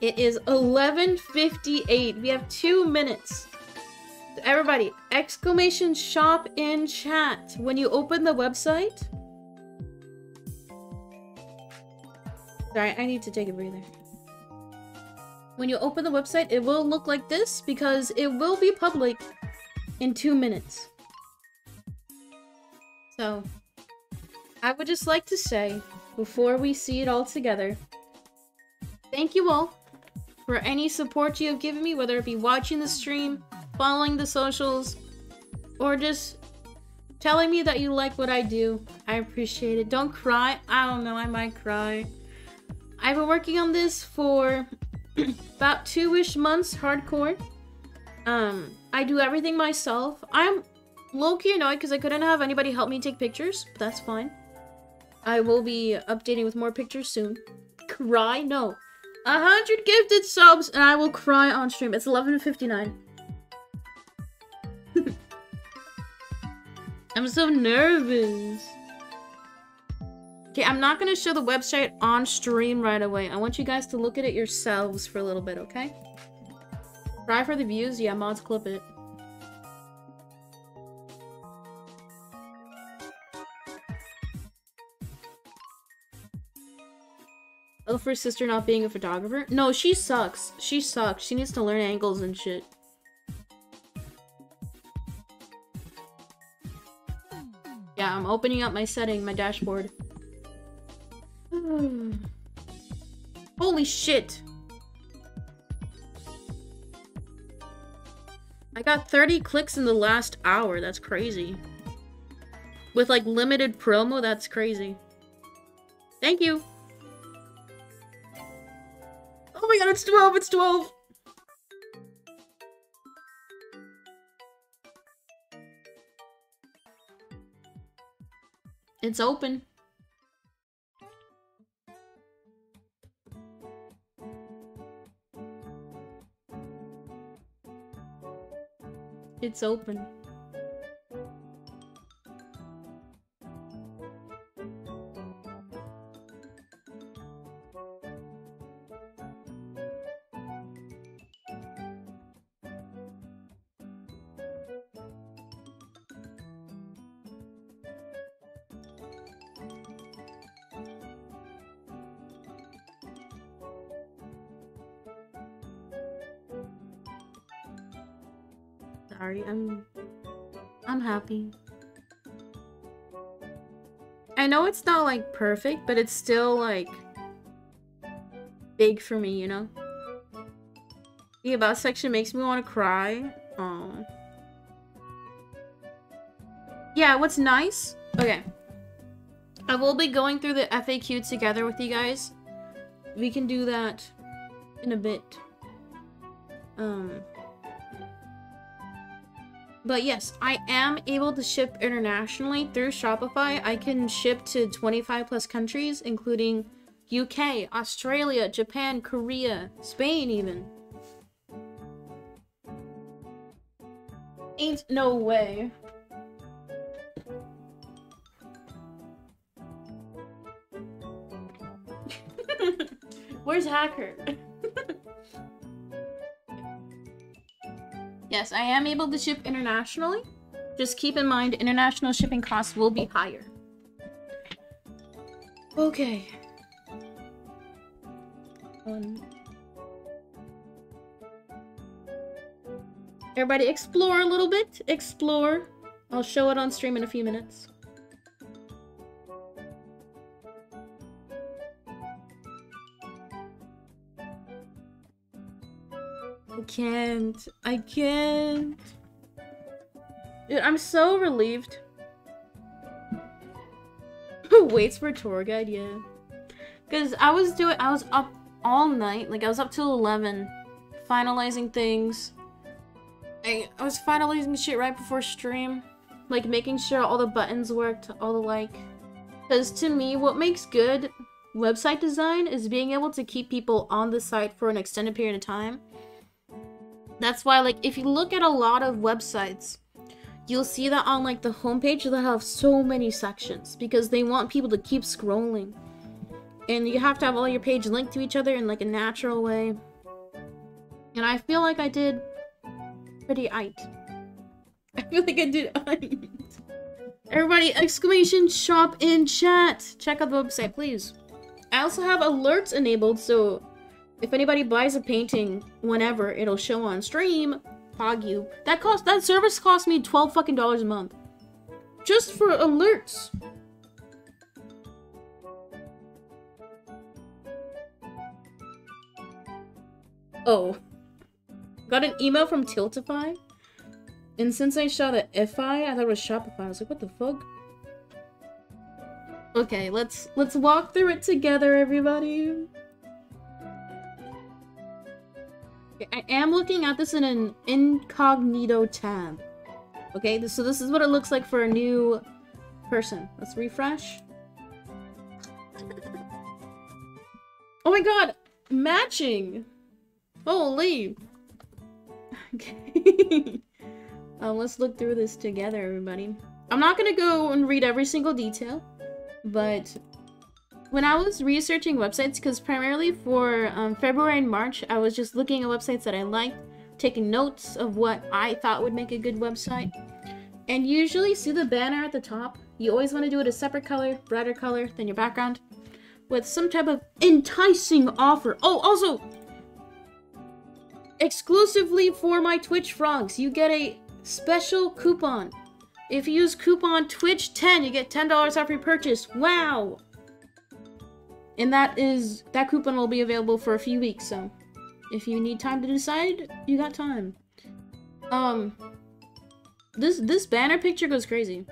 It is 11:58. We have 2 minutes. So everybody, exclamation shop in chat. When you open the website... Sorry, I need to take a breather. When you open the website, it will look like this because it will be public in 2 minutes. So, I would just like to say, before we see it all together, thank you all for any support you have given me, whether it be watching the stream, following the socials, or just telling me that you like what I do. I appreciate it. Don't cry. I don't know, I might cry. I've been working on this for about 2-ish months, hardcore. I do everything myself. I'm low-key annoyed because I couldn't have anybody help me take pictures, but that's fine. I will be updating with more pictures soon. Cry? No. 100 gifted subs and I will cry on stream. It's 11:59. I'm so nervous. Okay, I'm not gonna show the website on stream right away. I want you guys to look at it yourselves for a little bit, okay? Try for the views? Yeah, mods clip it. Oh, for sister not being a photographer? No, she sucks. She sucks. She needs to learn angles and shit. Yeah, I'm opening up my setting, my dashboard. Holy shit! I got 30 clicks in the last hour, that's crazy. With like limited promo, that's crazy. Thank you! Oh my god, it's 12, it's 12! It's open. It's open. Sorry, I'm happy. I know it's not like perfect, but it's still like big for me, you know? The about section makes me want to cry. Oh. Yeah, what's nice? Okay. I will be going through the FAQ together with you guys. We can do that in a bit. But yes, I am able to ship internationally through Shopify. I can ship to 25+ countries, including UK, Australia, Japan, Korea, Spain even. Ain't no way. Where's Hacker? Yes, I am able to ship internationally. Just keep in mind, international shipping costs will be higher. Okay. Everybody explore a little bit. Explore. I'll show it on stream in a few minutes. I can't. Dude, I'm so relieved. Who waits for tour guide? Yeah. Because I was up all night. Like, I was up till 11. Finalizing things. I was finalizing shit right before stream. Like, making sure all the buttons worked. All the like. Because to me, what makes good website design is being able to keep people on the site for an extended period of time. That's why, like, if you look at a lot of websites, you'll see that on, like, the homepage, they'll have so many sections because they want people to keep scrolling. And you have to have all your page linked to each other in, like, a natural way. And I feel like I did pretty aight. I feel like I did aight. Everybody, exclamation shop in chat! Check out the website, please. I also have alerts enabled, so... if anybody buys a painting, whenever, it'll show on stream. Pogyu. That service cost me $12 fucking a month. Just for alerts. Oh. Got an email from Tiltify. And since I saw the FI, I thought it was Shopify. I was like, what the fuck? Okay, let's walk through it together, everybody. I am looking at this in an incognito tab. Okay, so this is what it looks like for a new person. Let's refresh. Oh my god! Matching! Holy! Okay. Let's look through this together, everybody. I'm not gonna go and read every single detail, but... when I was researching websites, because primarily for February and March, I was just looking at websites that I liked, taking notes of what I thought would make a good website. And you usually see the banner at the top. You always want to do it a separate color, brighter color than your background, with some type of enticing offer. Oh, also, exclusively for my Twitch frogs, you get a special coupon. If you use coupon Twitch10, you get $10 off your purchase. Wow! And that coupon will be available for a few weeks, so if you need time to decide, you got time. This banner picture goes crazy.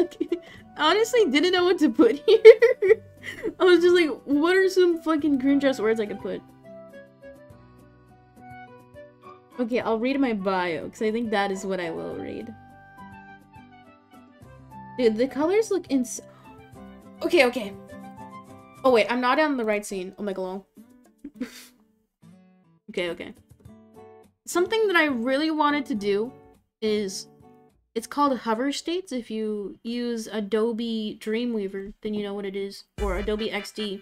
Okay. I honestly didn't know what to put here. I was just like, what are some fucking green dress words I could put? Okay, I'll read my bio, because I think that is what I will read. Dude, the colors look insane. Okay, okay. Oh wait, I'm not on the right scene. Oh my god. Okay, okay. Something that I really wanted to do is... it's called hover states. If you use Adobe Dreamweaver, then you know what it is. Or Adobe XD.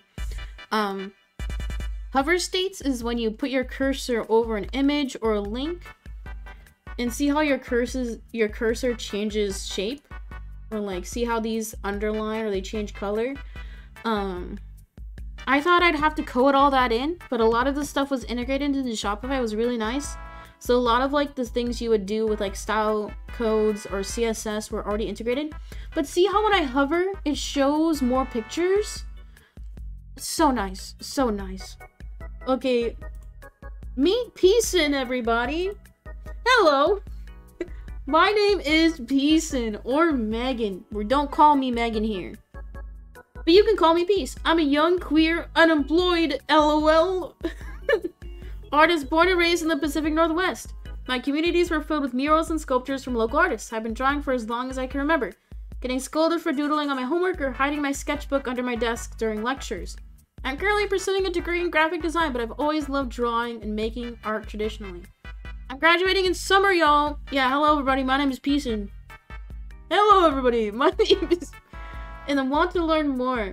Hover states is when you put your cursor over an image or a link and see how your cursor changes shape. Or, like, see how these underline or they change color. I thought I'd have to code all that in, but a lot of the stuff was integrated into Shopify. It was really nice. So a lot of, like, the things you would do with, like, style codes or CSS were already integrated. But see how when I hover, it shows more pictures? So nice. So nice. Okay. Meet Peacein, everybody! Hello! My name is Peacein, or Megan. Or don't call me Megan here. But you can call me Peace. I'm a young, queer, unemployed, LOL, artist born and raised in the Pacific Northwest. My communities were filled with murals and sculptures from local artists. I've been drawing for as long as I can remember, getting scolded for doodling on my homework or hiding my sketchbook under my desk during lectures. I'm currently pursuing a degree in graphic design, but I've always loved drawing and making art traditionally. I'm graduating in summer, y'all! Yeah, hello everybody, my name is Peacein. Hello everybody, my name is... And I want to learn more.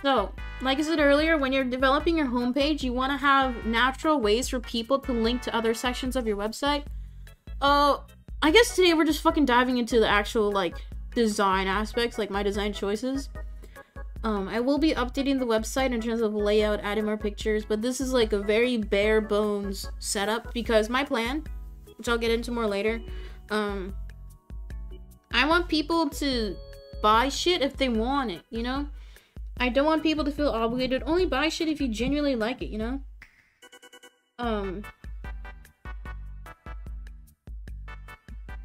So, like I said earlier, when you're developing your homepage, you want to have natural ways for people to link to other sections of your website. I guess today we're just fucking diving into the actual, like, design aspects, like my design choices. I will be updating the website in terms of layout, adding more pictures, but this is like a very bare bones setup because my plan, which I'll get into more later, I want people to buy shit if they want it, you know? I don't want people to feel obligated. Only buy shit if you genuinely like it, you know?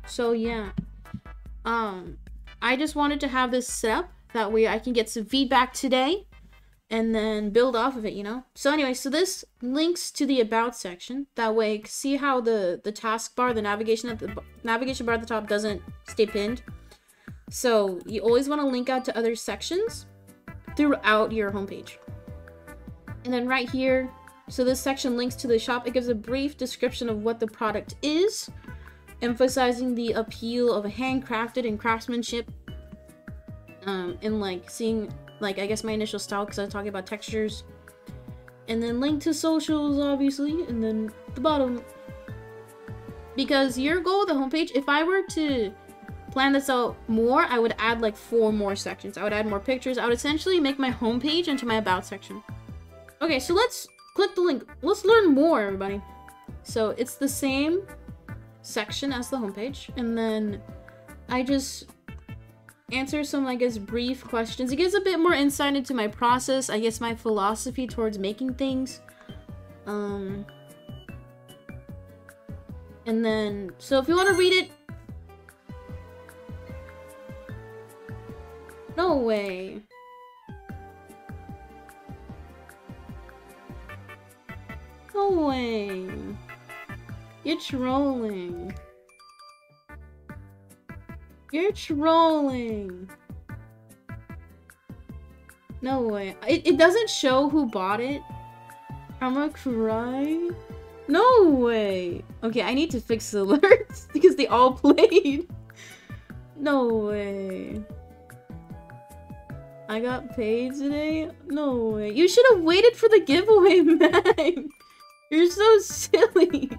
So yeah. I just wanted to have this set up. That way I can get some feedback today and then build off of it, you know? So anyway, so this links to the About section. That way, see how the taskbar, the navigation at the navigation bar at the top doesn't stay pinned. So you always want to link out to other sections throughout your homepage. And then right here, so this section links to the shop. It gives a brief description of what the product is, emphasizing the appeal of handcrafted and craftsmanship. And like seeing, like, I guess my initial style because I was talking about textures, and then link to socials obviously, and then the bottom, because your goal with the homepage, if I were to plan this out more, I would add like 4 more sections. I would add more pictures. I would essentially make my homepage into my About section. Okay, so let's click the link. Let's learn more, everybody. So it's the same section as the homepage, and then I just answer some, I guess, brief questions. It gives a bit more insight into my process, I guess my philosophy towards making things. And then, so if you want to read it... No way. No way. You're trolling. You're trolling. No way. It doesn't show who bought it. I'm gonna cry. No way. Okay, I need to fix the alerts because they all played. No way. I got paid today? No way. You should have waited for the giveaway, man. You're so silly.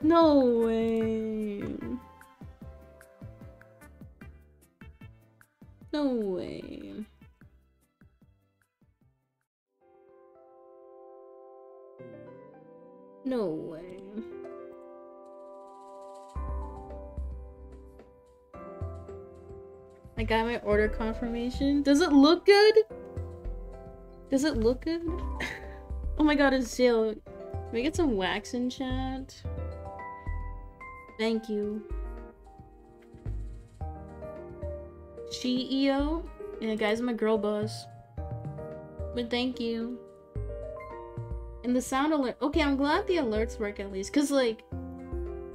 No way. No way. No way. I got my order confirmation. Does it look good? Does it look good? Oh my god, it's sealed. Can we get some wax in chat? Thank you. CEO? Yeah, guys, I'm a girl boss. But thank you. And the sound alert. Okay, I'm glad the alerts work at least. Because, like,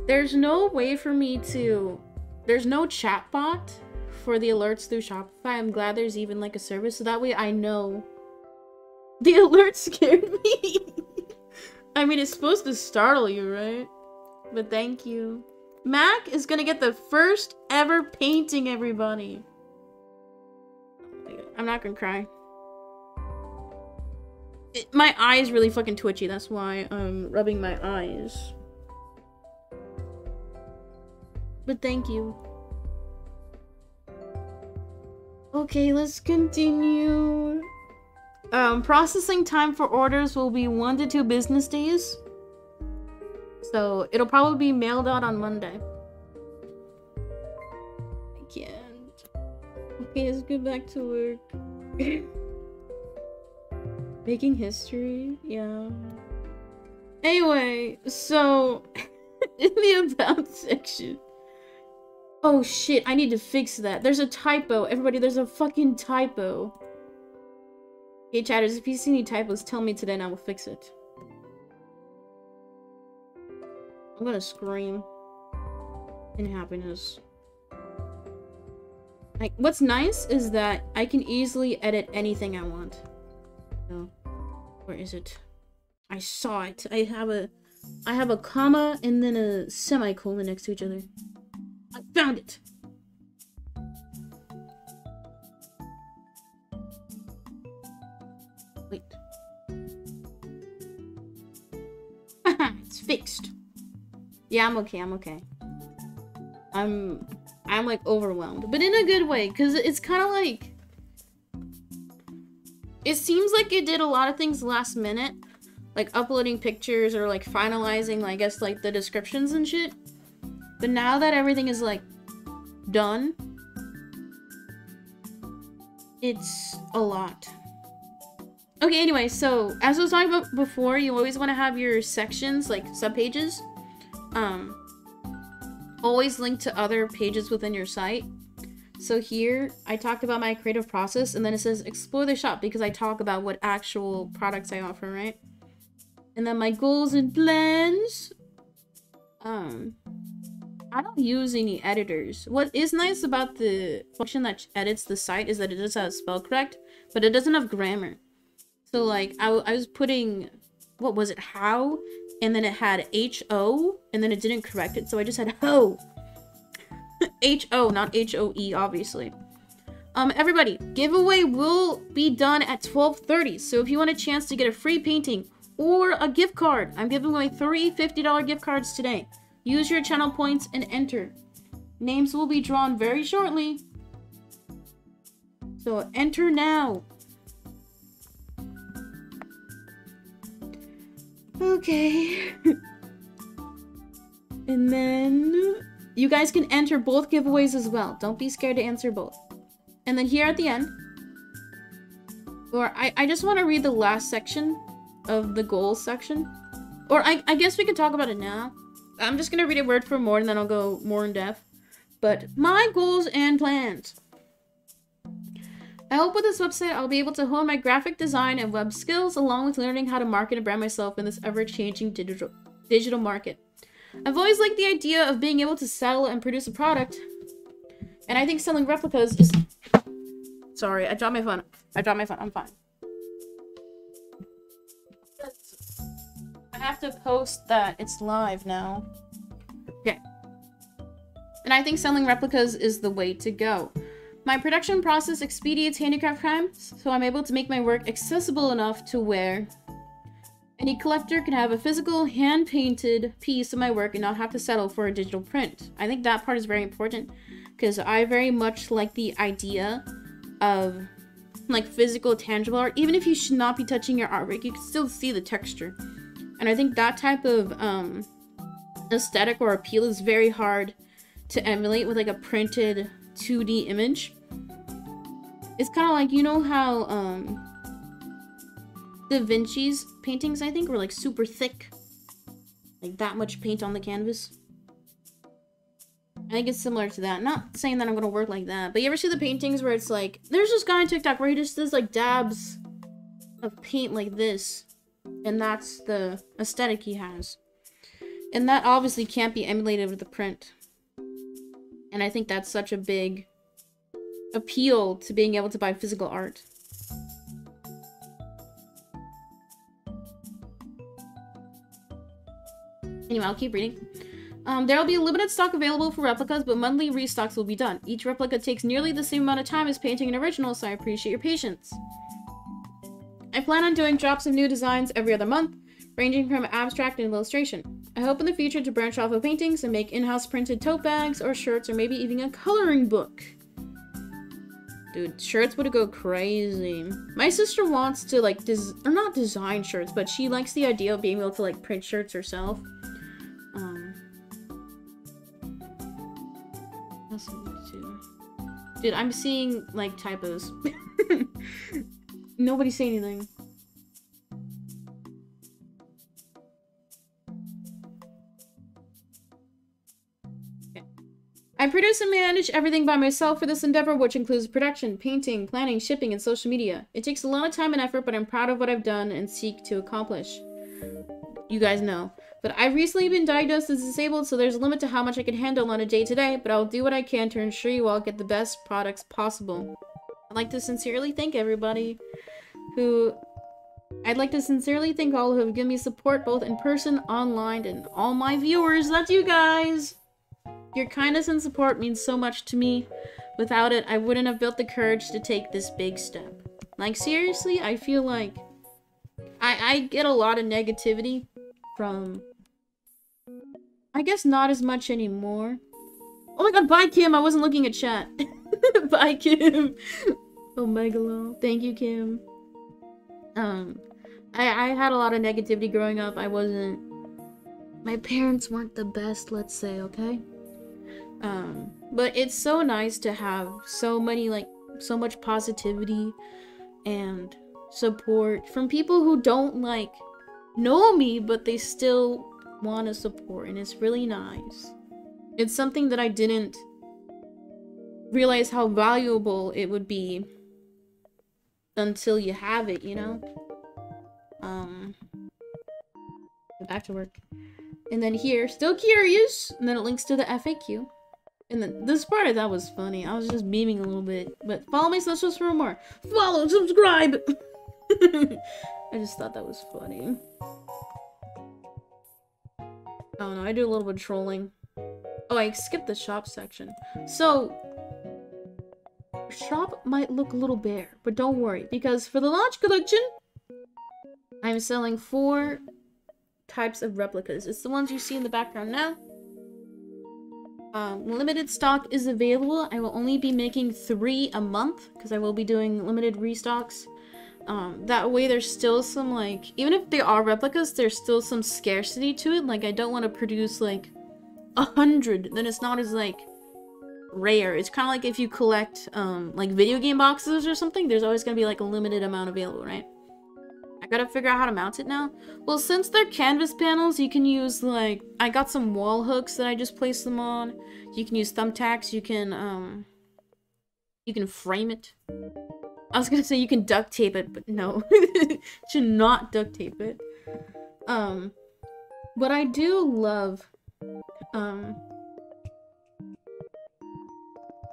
there's no way for me to... There's no chatbot for the alerts through Shopify. I'm glad there's even, like, a service. So that way I know. The alert scared me. I mean, it's supposed to startle you, right? But thank you. Mac is gonna get the first ever painting, everybody. I'm not gonna cry. My eye's really fucking twitchy, that's why I'm rubbing my eyes. But thank you. Okay, let's continue. Processing time for orders will be 1 to 2 business days. So it'll probably be mailed out on Monday. I can't. Okay, let's get back to work. Making history, yeah. Anyway, so in the about section. Oh shit, I need to fix that. There's a typo. Everybody, there's a fucking typo. Hey chatters, if you see any typos, tell me today and I will fix it. I'm gonna scream in happiness. Like, what's nice is that I can easily edit anything I want. So, where is it? I saw it. I have a comma and then a semicolon next to each other. I found it! Wait. Haha, it's fixed. Yeah, I'm okay, I'm okay. I'm like overwhelmed, but in a good way, because it's kind of like... It seems like it did a lot of things last minute, like uploading pictures or like finalizing, I guess, like the descriptions and shit. But now that everything is like done, it's a lot. Okay, anyway, so as I was talking about before, you always want to have your sections, like subpages, always linked to other pages within your site. So here I talked about my creative process, and then it says explore the shop because I talk about what actual products I offer, right? And then my goals and plans. I don't use any editors. What is nice about the function that edits the site is that it does have spell correct, but it doesn't have grammar. So like I was putting, what was it, how? And then it had H-O, and then it didn't correct it, so I just had ho. H-O, not H-O-E, obviously. Everybody, giveaway will be done at 12:30, so if you want a chance to get a free painting or a gift card, I'm giving away 3 $50 gift cards today. Use your channel points and enter. Names will be drawn very shortly, so enter now. Okay. And then you guys can enter both giveaways as well. Don't be scared to answer both. And then here at the end, or I just want to read the last section of the goals section. Or I guess we can talk about it now. I'm just going to read it word for word and then I'll go more in depth. But my goals and plans. I hope with this website, I'll be able to hone my graphic design and web skills, along with learning how to market and brand myself in this ever-changing digital market. I've always liked the idea of being able to sell and produce a product, and I think selling replicas just... Sorry, I dropped my phone. I dropped my phone. I'm fine. I have to post that it's live now. Okay. And I think selling replicas is the way to go. My production process expedites handicraft crime, so I'm able to make my work accessible enough to where any collector can have a physical, hand-painted piece of my work and not have to settle for a digital print. I think that part is very important because I very much like the idea of like physical, tangible art. Even if you should not be touching your artwork, you can still see the texture. And I think that type of aesthetic or appeal is very hard to emulate with like a printed 2D image. It's kind of like, you know how Da Vinci's paintings, I think, were like super thick, like that much paint on the canvas. I think it's similar to that. Not saying that I'm gonna work like that, but you ever see the paintings where it's like, there's this guy on TikTok where he just does like dabs of paint like this, and that's the aesthetic he has, and that obviously can't be emulated with the print. And I think that's such a big appeal to being able to buy physical art. Anyway, I'll keep reading. There will be a limited stock available for replicas, but monthly restocks will be done. Each replica takes nearly the same amount of time as painting an original, so I appreciate your patience. I plan on doing drops of new designs every other month, ranging from abstract and illustration. I hope in the future to branch off of paintings and make in-house printed tote bags or shirts, or maybe even a coloring book. Dude, shirts would go crazy. My sister wants to like, or not design shirts, but she likes the idea of being able to like print shirts herself. Dude, I'm seeing like typos. Nobody say anything. I produce and manage everything by myself for this endeavor, which includes production, painting, planning, shipping, and social media. It takes a lot of time and effort, but I'm proud of what I've done and seek to accomplish. You guys know. But I've recently been diagnosed as disabled, so there's a limit to how much I can handle on a day-to-day, but I'll do what I can to ensure you all get the best products possible. I'd like to sincerely thank all who have given me support, both in person, online, and all my viewers. That's you guys! Your kindness and support means so much to me. Without it, I wouldn't have built the courage to take this big step. Like, seriously, I feel like... I get a lot of negativity from... I guess not as much anymore. Oh my god, bye Kim! I wasn't looking at chat. Bye Kim! Omegalo. Thank you, Kim. I had a lot of negativity growing up. My parents weren't the best, let's say, okay? But it's so nice to have so much positivity and support from people who don't, know me, but they still want to support, and it's really nice. It's something that I didn't realize how valuable it would be until you have it, you know? Back to work. And then here, still curious, and then it links to the FAQ. And then this part I thought was funny. I was just memeing a little bit. But follow my socials for more. Follow, subscribe! I just thought that was funny. Oh no, I do a little bit of trolling. Oh, I skipped the shop section. So... shop might look a little bare, but don't worry, because for the launch collection, I'm selling 4 types of replicas. It's the ones you see in the background now. Limited stock is available. I will only be making 3 a month, because I will be doing limited restocks. That way there's still some, even if they are replicas, there's still some scarcity to it. I don't want to produce, 100, then it's not as, rare. It's kind of like if you collect, video game boxes or something, there's always gonna be, a limited amount available, right? I gotta figure out how to mount it now. Well, since they're canvas panels, you can use, I got some wall hooks that I just placed them on. You can use thumbtacks, you can frame it. I was gonna say you can duct tape it, but no. Should not duct tape it. But I do love,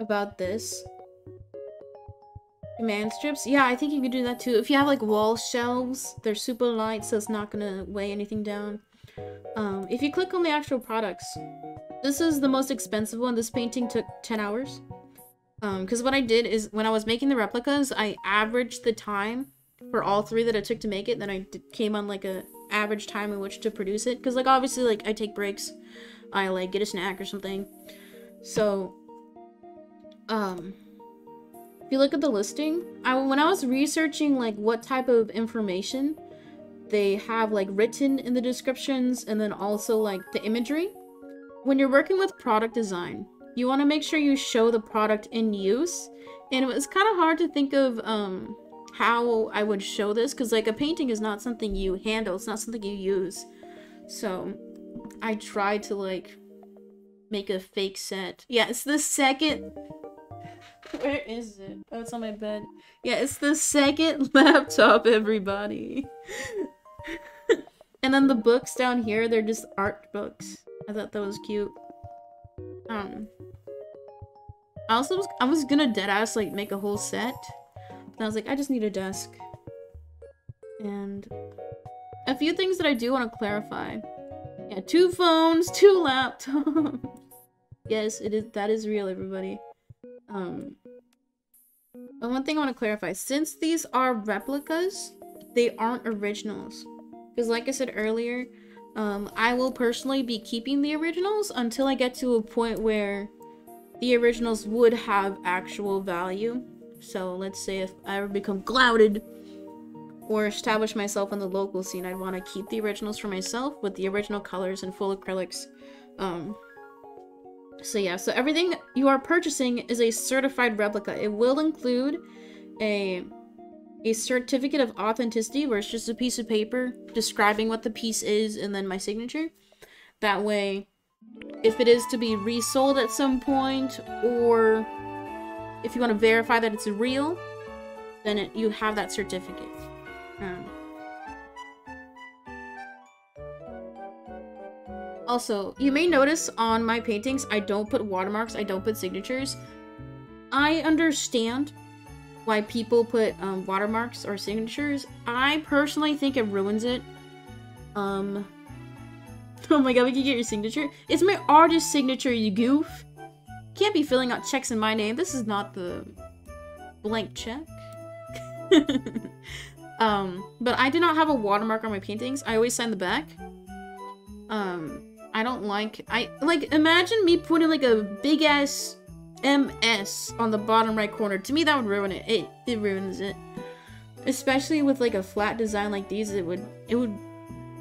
about this. Command strips? Yeah, I think you can do that too. If you have wall shelves, they're super light, so it's not gonna weigh anything down. If you click on the actual products, this is the most expensive one. This painting took 10 hours. Because what I did is, when I was making the replicas, I averaged the time for all 3 that it took to make it, then I came on an average time in which to produce it. Because obviously, I take breaks, I get a snack or something. So... if you look at the listing, when I was researching what type of information they have written in the descriptions, and then also the imagery, when you're working with product design, you want to make sure you show the product in use. And it was kind of hard to think of how I would show this, because a painting is not something you handle, it's not something you use. So I tried to make a fake set. Yeah, it's the second... Where is it? Oh, it's on my bed. Yeah, it's the second laptop, everybody. And then the books down here, they're just art books. I thought that was cute. I also was gonna deadass make a whole set. But I was I just need a desk. And a few things that I do want to clarify. Yeah, 2 phones, 2 laptops. Yes, it is. That is real, everybody. And one thing I want to clarify, since these are replicas, they aren't originals. Because I said earlier, I will personally be keeping the originals until I get to a point where the originals would have actual value. So let's say if I ever become clouded or establish myself in the local scene, I'd want to keep the originals for myself with the original colors and full acrylics. So yeah, so everything you are purchasing is a certified replica. It will include a certificate of authenticity, where it's just a piece of paper describing what the piece is and then my signature. That way, if it is to be resold at some point, or if you want to verify that it's real, then you have that certificate. Also, you may notice on my paintings, I don't put watermarks, I don't put signatures. I understand why people put watermarks or signatures. I personally think it ruins it. Oh my god, we can get your signature? It's my artist signature, you goof! Can't be filling out checks in my name. This is not the blank check. But I do not have a watermark on my paintings. I always sign the back. I don't like- imagine me putting like a big ass MS on the bottom right corner. To me, that would ruin it. It ruins it. Especially with like a flat design like these, it would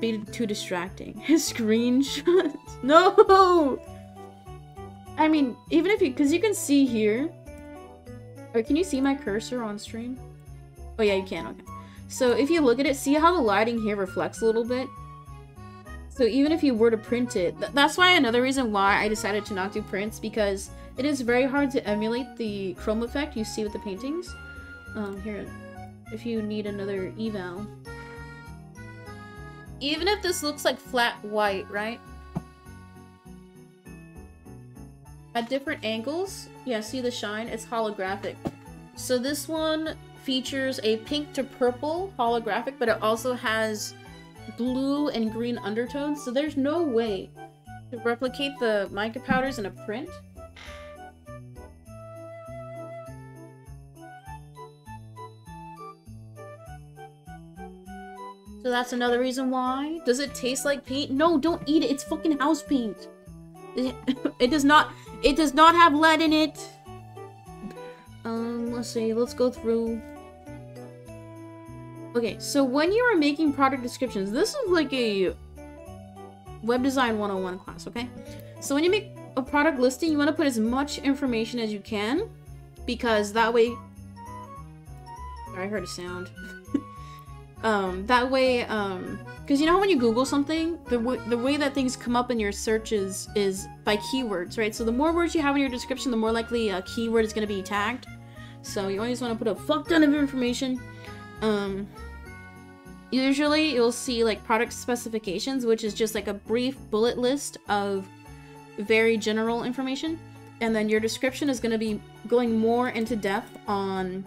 be too distracting. His screenshot. No! I mean, even if you- cause you can see here. Or can you see my cursor on stream? Oh yeah, you can, okay. So if you look at it, see how the lighting here reflects a little bit? So even if you were to print it, that's why another reason why I decided to not do prints, because it is very hard to emulate the chrome effect you see with the paintings. Here, if you need another eval. Even if this looks like flat white, right? At different angles, yeah, see the shine? It's holographic. So this one features a pink to purple holographic, but it also has blue and green undertones, so there's no way to replicate the mica powders in a print. So that's another reason why. Does it taste like paint? No, don't eat it. It's fucking house paint. It does not have lead in it. Let's see. Let's go through. Okay, so when you are making product descriptions, this is like a web design 101 class, okay? So when you make a product listing, you want to put as much information as you can, because that way... Sorry, I heard a sound. That way, because you know how when you Google something, the way that things come up in your searches is by keywords, right? So the more words you have in your description, the more likely a keyword is going to be tagged. So you always want to put a fuck ton of information. Usually you'll see like product specifications, which is just like a brief bullet list of very general information, and then your description is going to be going more into depth on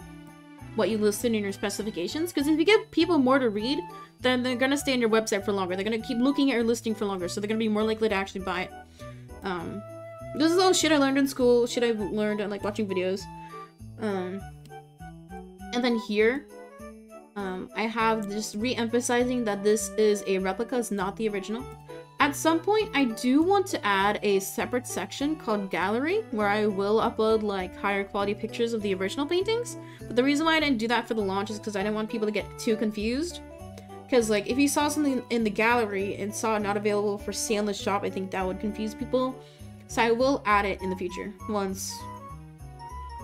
what you listed in your specifications, because if you give people more to read, then they're going to stay on your website for longer. They're going to keep looking at your listing for longer, so they're going to be more likely to actually buy it. This is all shit I learned in school, shit I've learned on like watching videos. And then here I have just re-emphasizing that this is a replica, it's not the original. At some point, I do want to add a separate section called Gallery, where I will upload like higher quality pictures of the original paintings. But the reason why I didn't do that for the launch is because I didn't want people to get too confused. Because like if you saw something in the gallery and saw it not available for sale in the shop, I think that would confuse people. So I will add it in the future once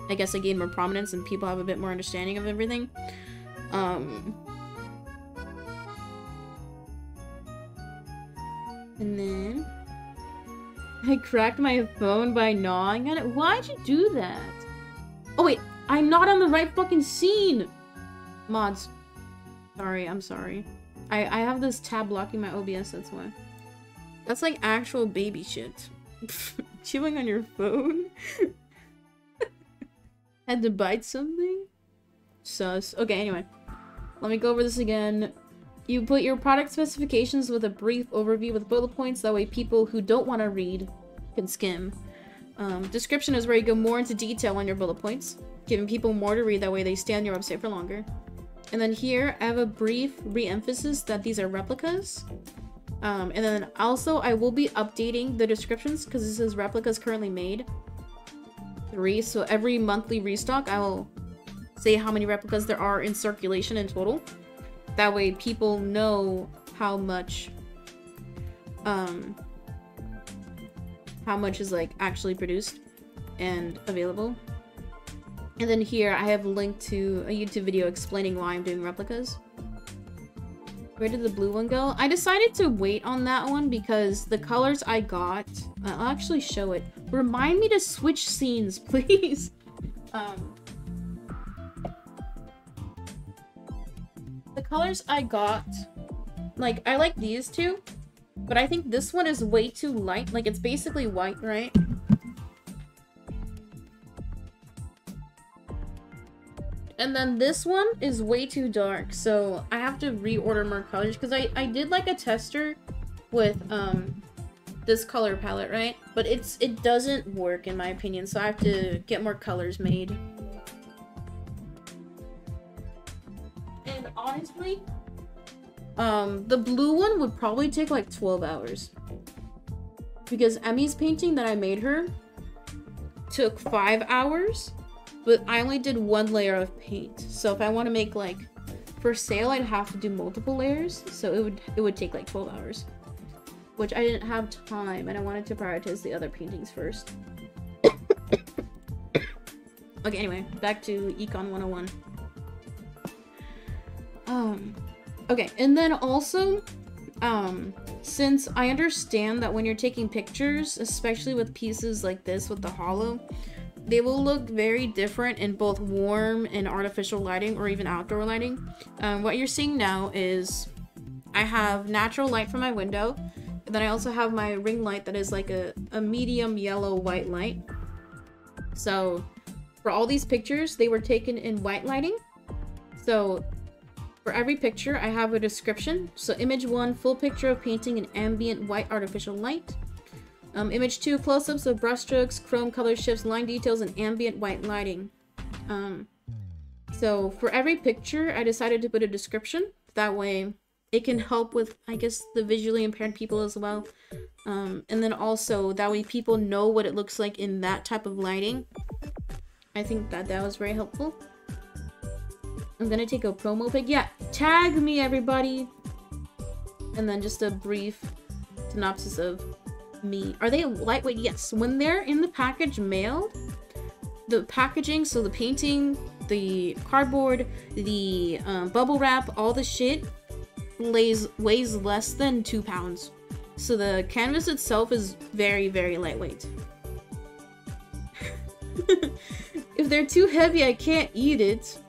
I guess I gain more prominence and people have a bit more understanding of everything. And then I cracked my phone by gnawing on it. Why'd you do that? Oh wait, I'm not on the right fucking scene! Mods. Sorry, I'm sorry. I have this tab blocking my OBS, that's why. That's like actual baby shit. Chewing on your phone? Had to bite something? Sus. Okay, anyway. Let me go over this again. You put your product specifications with a brief overview with bullet points, that way people who don't want to read can skim. Description is where you go more into detail on your bullet points, giving people more to read, that way they stay on your website for longer. And then here, I have a brief re-emphasis that these are replicas. And then also, I will be updating the descriptions, because this is replicas currently made. 3, so every monthly restock, I will say how many replicas there are in circulation in total. That way people know how much is like actually produced and available. And then here I have a link to a YouTube video explaining why I'm doing replicas. Where did the blue one go? I decided to wait on that one because the colors I got... I'll actually show it. Remind me to switch scenes, please. The colors I got... Like, I like these two, but I think this one is way too light. Like, it's basically white, right? And then this one is way too dark, so I have to reorder more colors. Because I did, like, a tester with, this color palette, right? But it doesn't work, in my opinion, so I have to get more colors made. And honestly, the blue one would probably take, like, 12 hours. Because Emmy's painting that I made her took 5 hours. But I only did one layer of paint, so if I want to make, like, for sale, I'd have to do multiple layers, so it would take like 12 hours, which I didn't have time, and I wanted to prioritize the other paintings first. Okay, anyway, back to Econ 101. Okay, and then also, since I understand that when you're taking pictures, especially with pieces like this with the hollow, they will look very different in both warm and artificial lighting, or even outdoor lighting. What you're seeing now is I have natural light from my window, and then I also have my ring light that is like a medium yellow white light. So for all these pictures, they were taken in white lighting. So for every picture, I have a description. So image 1, full picture of painting in ambient white artificial light. Image 2, close-ups of brushstrokes, chrome color shifts, line details, and ambient white lighting. So for every picture, I decided to put a description. That way, it can help with, I guess, the visually impaired people as well. And then also, that way people know what it looks like in that type of lighting. I think that was very helpful. I'm gonna take a promo pic. Yeah, tag me, everybody! And then just a brief synopsis of... me. Are they lightweight? Yes. When they're in the package mailed, the packaging, so the painting, the cardboard, the bubble wrap, all the shit weighs less than 2 pounds. So the canvas itself is very, very lightweight. If they're too heavy, I can't eat it.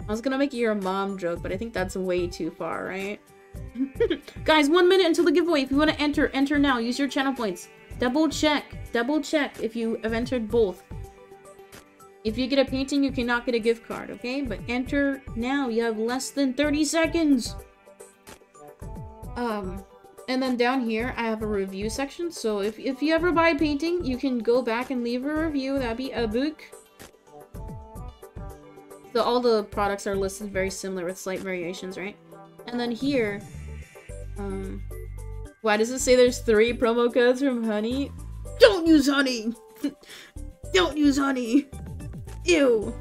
I was gonna make your mom joke, but I think that's way too far, right? Guys, 1 minute until the giveaway. If you want to enter, enter now. Use your channel points. Double check if you have entered both. If you get a painting, you cannot get a gift card, okay? But enter now. You have less than 30 seconds. And then down here, I have a review section. So if you ever buy a painting, you can go back and leave a review. That'd be a book. So all the products are listed very similar with slight variations, right? And then here, why does it say there's 3 promo codes from Honey? Don't use Honey! Don't use Honey! Ew!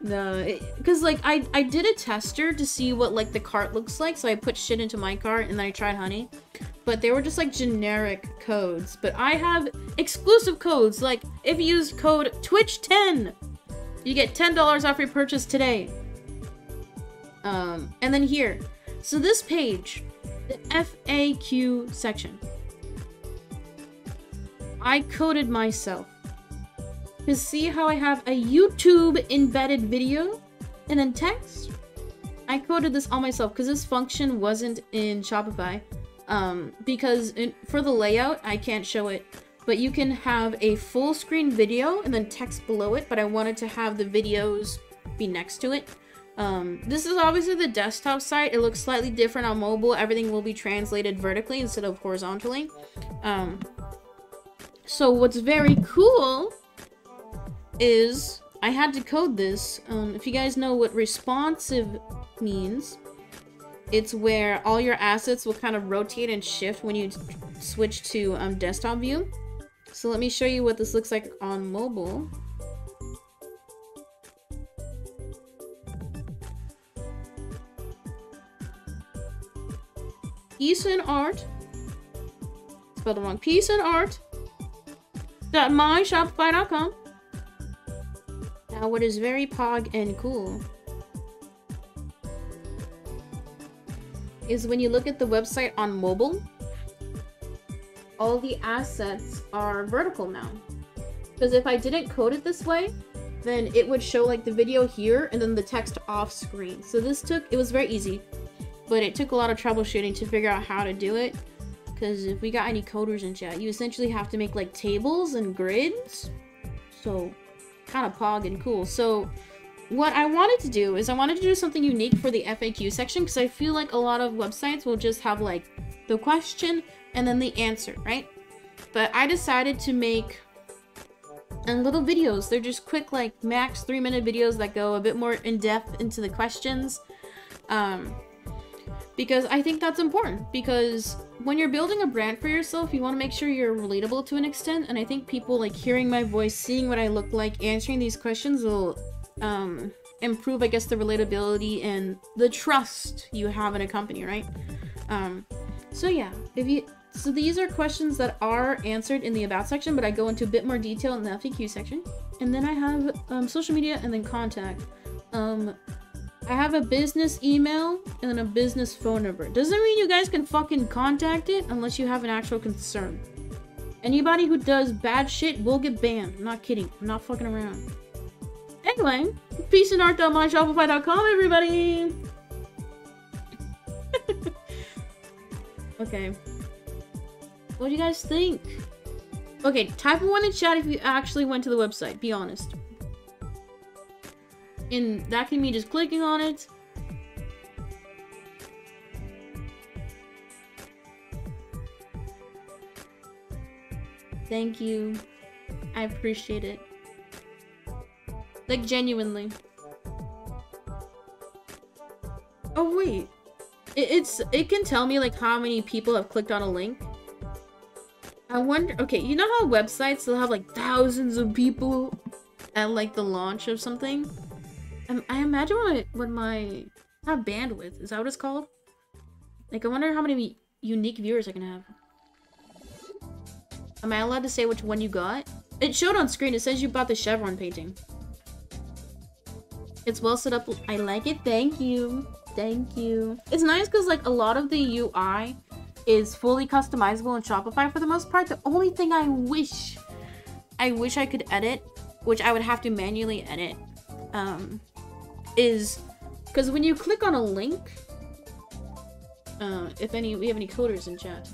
No, because, like, I did a tester to see what, like, the cart looks like, so I put shit into my cart and then I tried Honey. But they were just, like, generic codes. But I have exclusive codes, like, if you use code Twitch10, you get $10 off your purchase today. And then here, so this page, the FAQ section, I coded myself to see how I have a YouTube embedded video and then text. I coded this all myself because this function wasn't in Shopify, because for the layout, I can't show it, but you can have a full screen video and then text below it, but I wanted to have the videos be next to it. This is obviously the desktop site. It looks slightly different on mobile. Everything will be translated vertically instead of horizontally. So what's very cool is I had to code this. If you guys know what responsive means, it's where all your assets will kind of rotate and shift when you switch to desktop view. So let me show you what this looks like on mobile. Peacein_art, spelled it wrong, peaceandart.myshopify.com. Now what is very pog and cool is when you look at the website on mobile, all the assets are vertical now. Because if I didn't code it this way, then it would show like the video here and then the text off screen. So this took, it was very easy, but it took a lot of troubleshooting to figure out how to do it. Because if we got any coders in chat, you essentially have to make like tables and grids. So kind of pog and cool. So what I wanted to do is I wanted to do something unique for the FAQ section, because I feel like a lot of websites will just have like the question and then the answer, right? But I decided to make little videos. They're just quick, like max 3-minute videos that go a bit more in depth into the questions. Because I think that's important, because when you're building a brand for yourself, you want to make sure you're relatable to an extent. And I think people like hearing my voice, seeing what I look like, answering these questions will improve, I guess, the relatability and the trust you have in a company, right? So yeah, so these are questions that are answered in the About section, but I go into a bit more detail in the FAQ section. And then I have social media and then contact. I have a business email and then a business phone number. Doesn't mean you guys can fucking contact it unless you have an actual concern. Anybody who does bad shit will get banned. I'm not kidding. I'm not fucking around. Anyway, peaceandart.myshopify.com, everybody! Okay. What do you guys think? Okay, type one in chat if you actually went to the website, be honest. And that can mean just clicking on it. Thank you. I appreciate it. Like, genuinely. Oh, wait. It can tell me, like, how many people have clicked on a link. I wonder, okay, you know how websites will have like thousands of people at like the launch of something? I imagine not bandwidth, is that what it's called? Like, I wonder how many unique viewers I can have. Am I allowed to say which one you got? It showed on screen, it says you bought the chevron painting. It's well set up, I like it, thank you. Thank you. It's nice because like a lot of the UI is fully customizable in Shopify for the most part. The only thing I wish I could edit, which I would have to manually edit, is because when you click on a link, we have any coders in chat.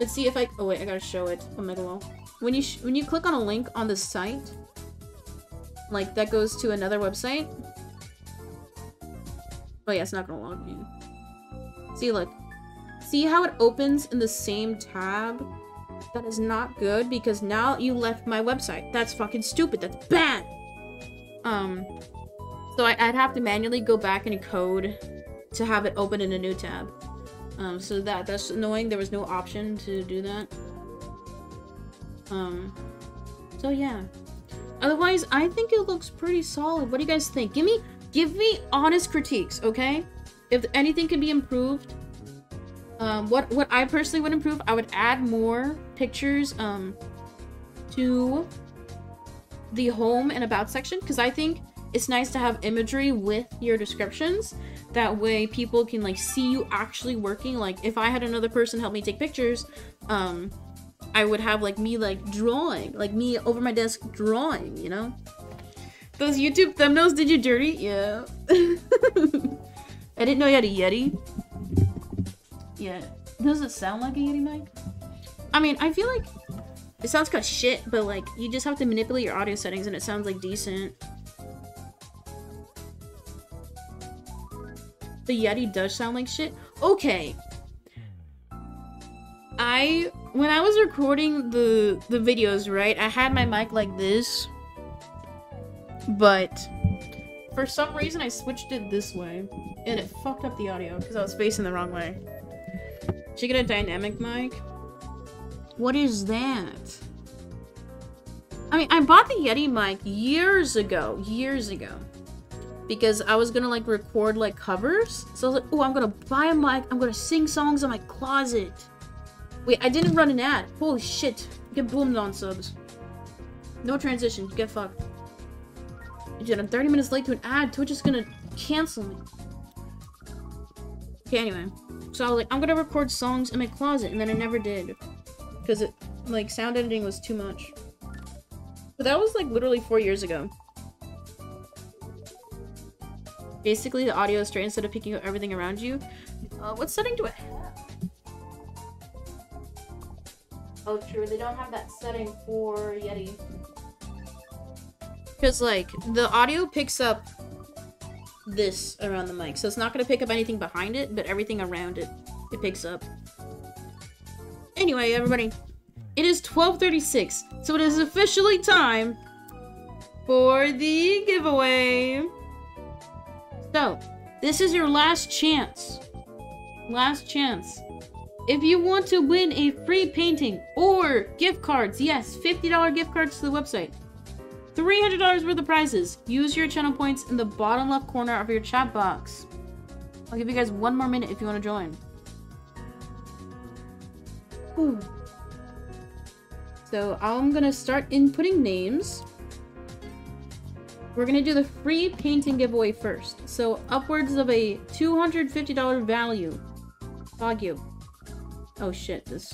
Let's see if I, oh wait, I gotta show it on my wall. When you click on a link on the site, like that goes to another website. Oh yeah, it's not gonna log you. See, look. See how it opens in the same tab? That is not good, because now you left my website. That's fucking stupid. That's bad! So I'd have to manually go back and code to have it open in a new tab. So that's annoying. There was no option to do that. So yeah. Otherwise, I think it looks pretty solid. What do you guys think? Give me honest critiques, okay? If anything can be improved, what I personally would improve, I would add more pictures to the home and about section, because I think it's nice to have imagery with your descriptions. That way people can like see you actually working. Like if I had another person help me take pictures, I would have like me like drawing, like me over my desk drawing, you know? Those YouTube thumbnails did you dirty? Yeah. I didn't know you had a Yeti. Yeah, does it sound like a Yeti mic? I mean, I feel like it sounds kind of shit, but like you just have to manipulate your audio settings and it sounds like decent. The Yeti does sound like shit. Okay. When I was recording the videos, right, I had my mic like this, but for some reason I switched it this way and it fucked up the audio because I was facing the wrong way. Should I get a dynamic mic? What is that? I mean, I bought the Yeti mic years ago. Because I was gonna like record like covers. So I was like, oh, I'm gonna buy a mic. I'm gonna sing songs in my closet. Wait, I didn't run an ad. Holy shit. Get boomed on, subs. No transition. Get fucked. Dude, I'm 30 minutes late to an ad. Twitch is gonna cancel me. Okay, anyway. So I was like, I'm gonna record songs in my closet, and then I never did. Because it, like, sound editing was too much. But that was, like, literally 4 years ago. Basically, the audio is straight instead of picking up everything around you. What setting do I have? Oh, true. They don't have that setting for Yeti. Because, like, the audio picks up this around the mic. So it's not going to pick up anything behind it, but everything around it, it picks up. Anyway, everybody, it is 12:36. So it is officially time for the giveaway. So, this is your last chance. Last chance. If you want to win a free painting or gift cards, yes, $50 gift cards to the website, $300 worth of prizes, use your channel points in the bottom left corner of your chat box. I'll give you guys 1 more minute if you want to join. Ooh. So I'm going to start inputting names. We're going to do the free painting giveaway first. So upwards of a $250 value. Thank you. Oh shit, this.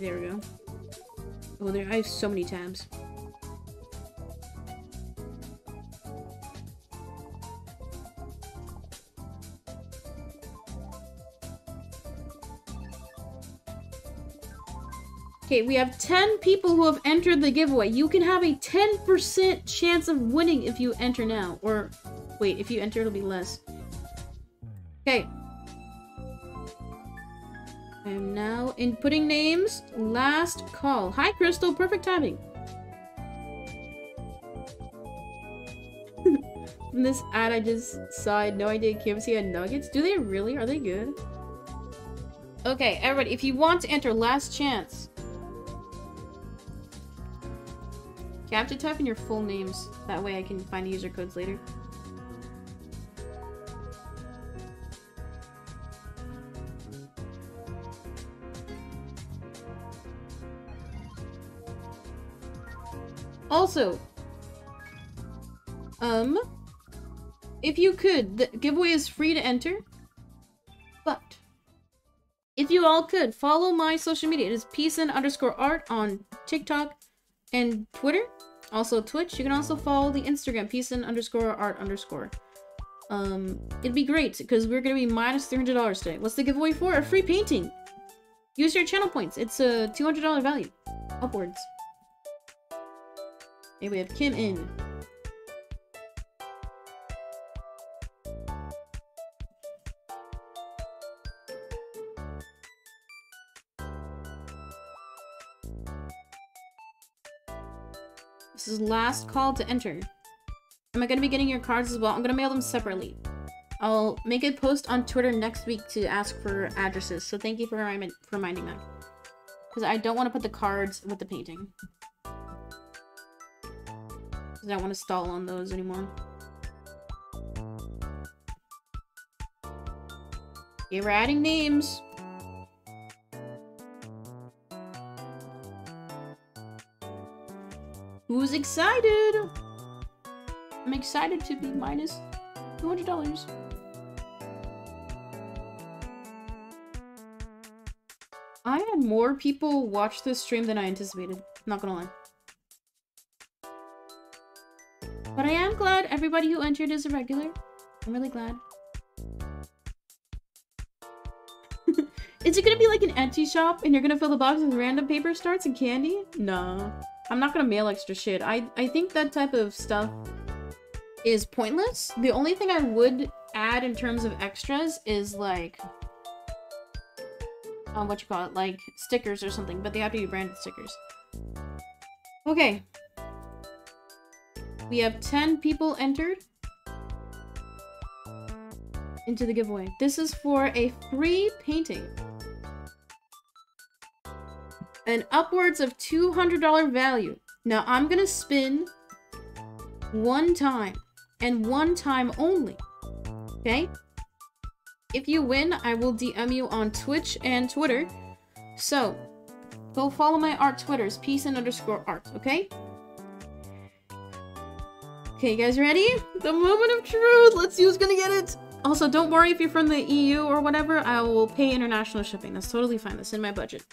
There we go. Oh, there, I have so many tabs. Okay, we have 10 people who have entered the giveaway. You can have a 10% chance of winning if you enter now. Or, wait, if you enter, it'll be less. Okay. I am now inputting names. Last call. Hi, Crystal. Perfect timing. From this ad I just saw, I had no idea KFC had nuggets. Do they really? Are they good? Okay, everybody, if you want to enter, last chance. You have to type in your full names, that way I can find the user codes later. Also, if you could, the giveaway is free to enter, but if you all could, follow my social media. It is peacein_art on TikTok and Twitter. Also Twitch. You can also follow the Instagram, peacein_art_. It'd be great, because we're gonna be minus $300 today. What's the giveaway for? A free painting! Use your channel points. It's a $200 value. Upwards. Hey, we have Kim in. This is last call to enter. Am I going to be getting your cards as well? I'm going to mail them separately. I'll make a post on Twitter next week to ask for addresses, so thank you for reminding that. Because I don't want to put the cards with the painting. Because I don't want to stall on those anymore. Okay, we're adding names. Who's excited? I'm excited to be minus $200. I had more people watch this stream than I anticipated. Not gonna lie. But I am glad everybody who entered is a regular. I'm really glad. Is it gonna be like an Etsy shop and you're gonna fill the box with random paper starts and candy? No. I'm not gonna mail extra shit. I think that type of stuff is pointless. The only thing I would add in terms of extras is like... what you call it? Like, stickers or something. But they have to be branded stickers. Okay. We have 10 people entered into the giveaway. This is for a free painting. An upwards of $200 value. Now I'm gonna spin one time and one time only. Okay? If you win, I will DM you on Twitch and Twitter. So So follow my art Twitters, peacein_art, okay? Okay, you guys ready? The moment of truth! Let's see who's gonna get it! Also, don't worry if you're from the EU or whatever, I will pay international shipping. That's totally fine, that's in my budget.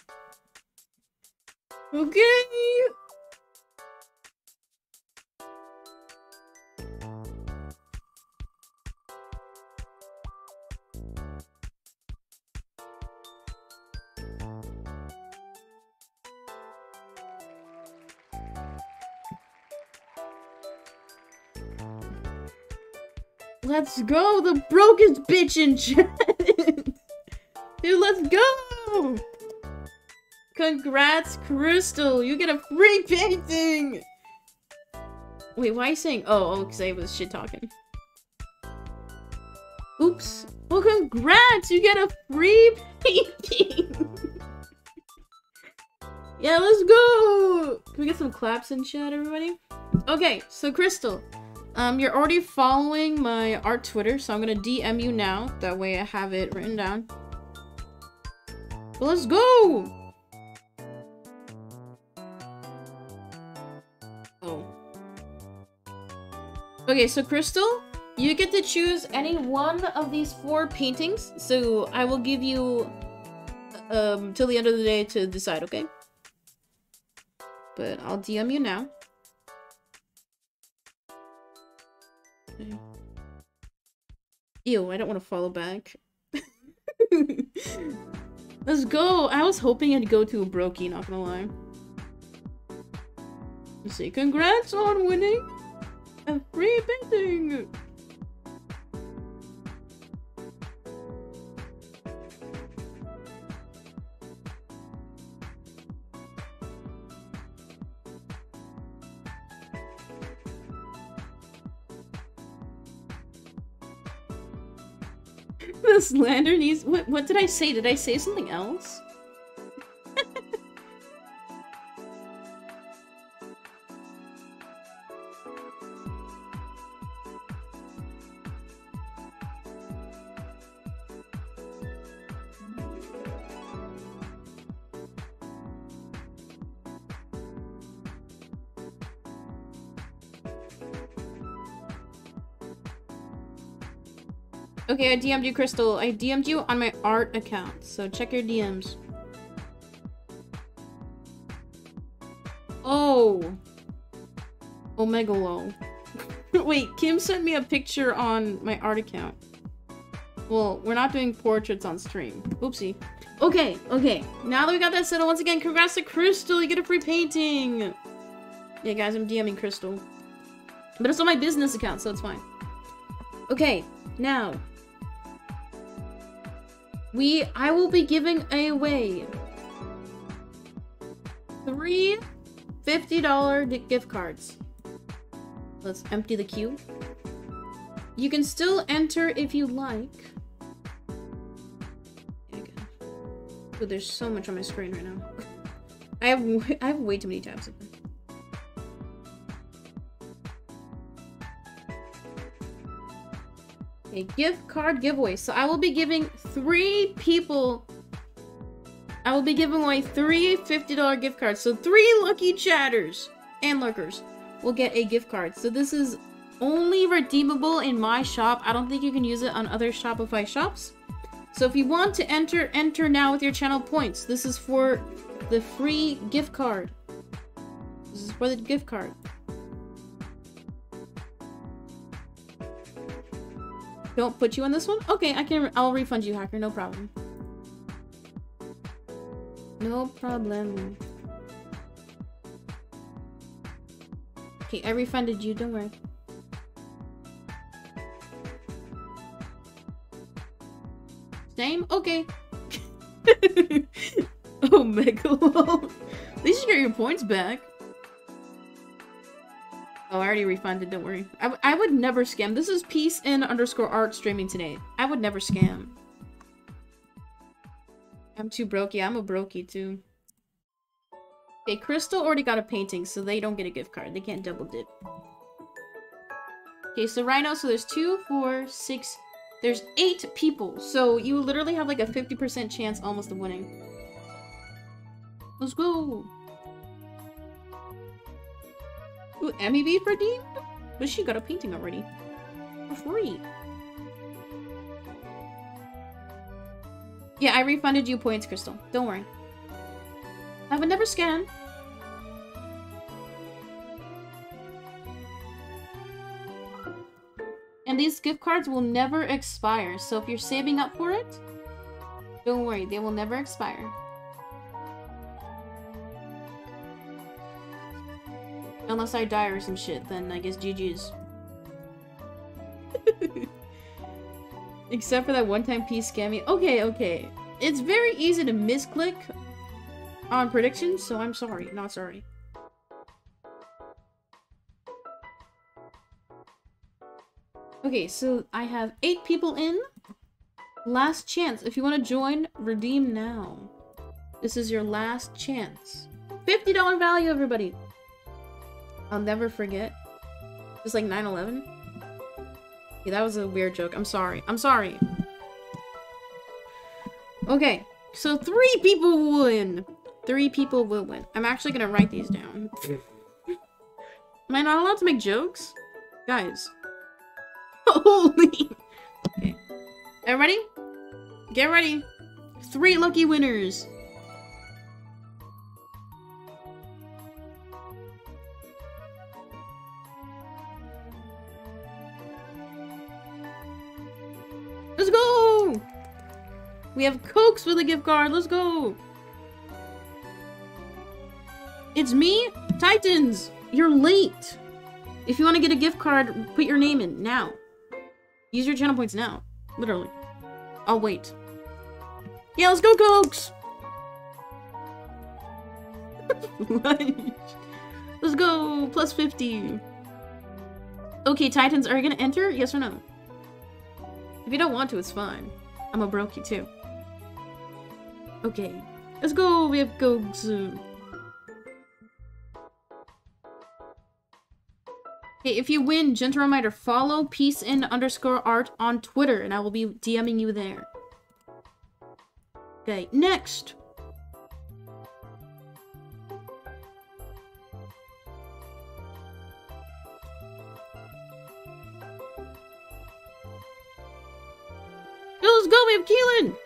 Okay! Let's go! The brokest bitch in chat! Dude, let's go! Congrats, Crystal! You get a free painting! Wait, why are you saying? Oh, because I was shit talking. Oops. Well, congrats! You get a free painting! Yeah, let's go! Can we get some claps in chat, everybody? Okay, so Crystal. You're already following my art Twitter, so I'm gonna DM you now. That way I have it written down. But let's go! Oh. Okay, so Crystal, you get to choose any one of these four paintings. So I will give you, till the end of the day to decide, okay? But I'll DM you now. Ew, I don't want to follow back. Let's go! I was hoping I'd go to a brokey, not gonna lie. Let's see, congrats on winning a free painting! This lantern needs— what did I say? Did I say something else? Okay, I DM'd you, Crystal. I DM'd you on my art account, so check your DMs. Oh! Omegalo. Wait, Kim sent me a picture on my art account. Well, we're not doing portraits on stream. Oopsie. Okay, okay. Now that we got that settled, once again, congrats to Crystal! You get a free painting! Yeah, guys, I'm DMing Crystal. But it's on my business account, so it's fine. Okay, now... I will be giving away three $50 gift cards. Let's empty the queue. You can still enter if you like. Dude, there's so much on my screen right now. I have way too many tabs open. A gift card giveaway. So I will be giving away three $50 gift cards. So three lucky chatters and lurkers will get a gift card. So this is only redeemable in my shop. I don't think you can use it on other Shopify shops. So if you want to enter, enter now with your channel points. This is for the free gift card. This is for the gift card. Don't put you on this one? Okay, I'll refund you, hacker, no problem. No problem. Okay, I refunded you, don't worry. Same? Okay. Oh, Megalo. At least you get your points back. Oh, I already refunded, don't worry. I would never scam. This is peacein_art streaming today. I would never scam. I'm too brokey. Yeah, I'm a brokey too. Okay, Crystal already got a painting, so they don't get a gift card. They can't double dip. Okay, so right now, so there's 2, 4, 6... There's 8 people, so you literally have like a 50% chance almost of winning. Let's go. Ooh, MEV redeemed? But she got a painting already. For free. Yeah, I refunded you points, Crystal. Don't worry. I would never scan. And these gift cards will never expire. So if you're saving up for it, don't worry. They will never expire. Unless I die or some shit, then I guess GG's. Except for that one-time piece scammy. Okay, okay. It's very easy to misclick on predictions, so I'm sorry. Not sorry. Okay, so I have 8 people in. Last chance. If you want to join, redeem now. This is your last chance. $50 value, everybody! I'll never forget. Just like 9/11. Yeah, that was a weird joke. I'm sorry. I'm sorry. Okay, so 3 people will win. 3 people will win. I'm actually gonna write these down. Am I not allowed to make jokes? Guys. Holy. Okay. Everybody? Get ready. 3 lucky winners. Let's go! We have Cokes with a gift card. Let's go! It's me, Titans! You're late! If you want to get a gift card, put your name in now. Use your channel points now. Literally. I'll wait. Yeah, let's go, Cokes! Let's go! Plus 50. Okay, Titans, are you gonna enter? Yes or no? If you don't want to, it's fine. I'm a brokey too. Okay. Let's go! We have Gogzu. Hey, if you win, gentle reminder, follow peacein_art on Twitter, and I will be DMing you there. Okay, next! Let's go, we have Keelan!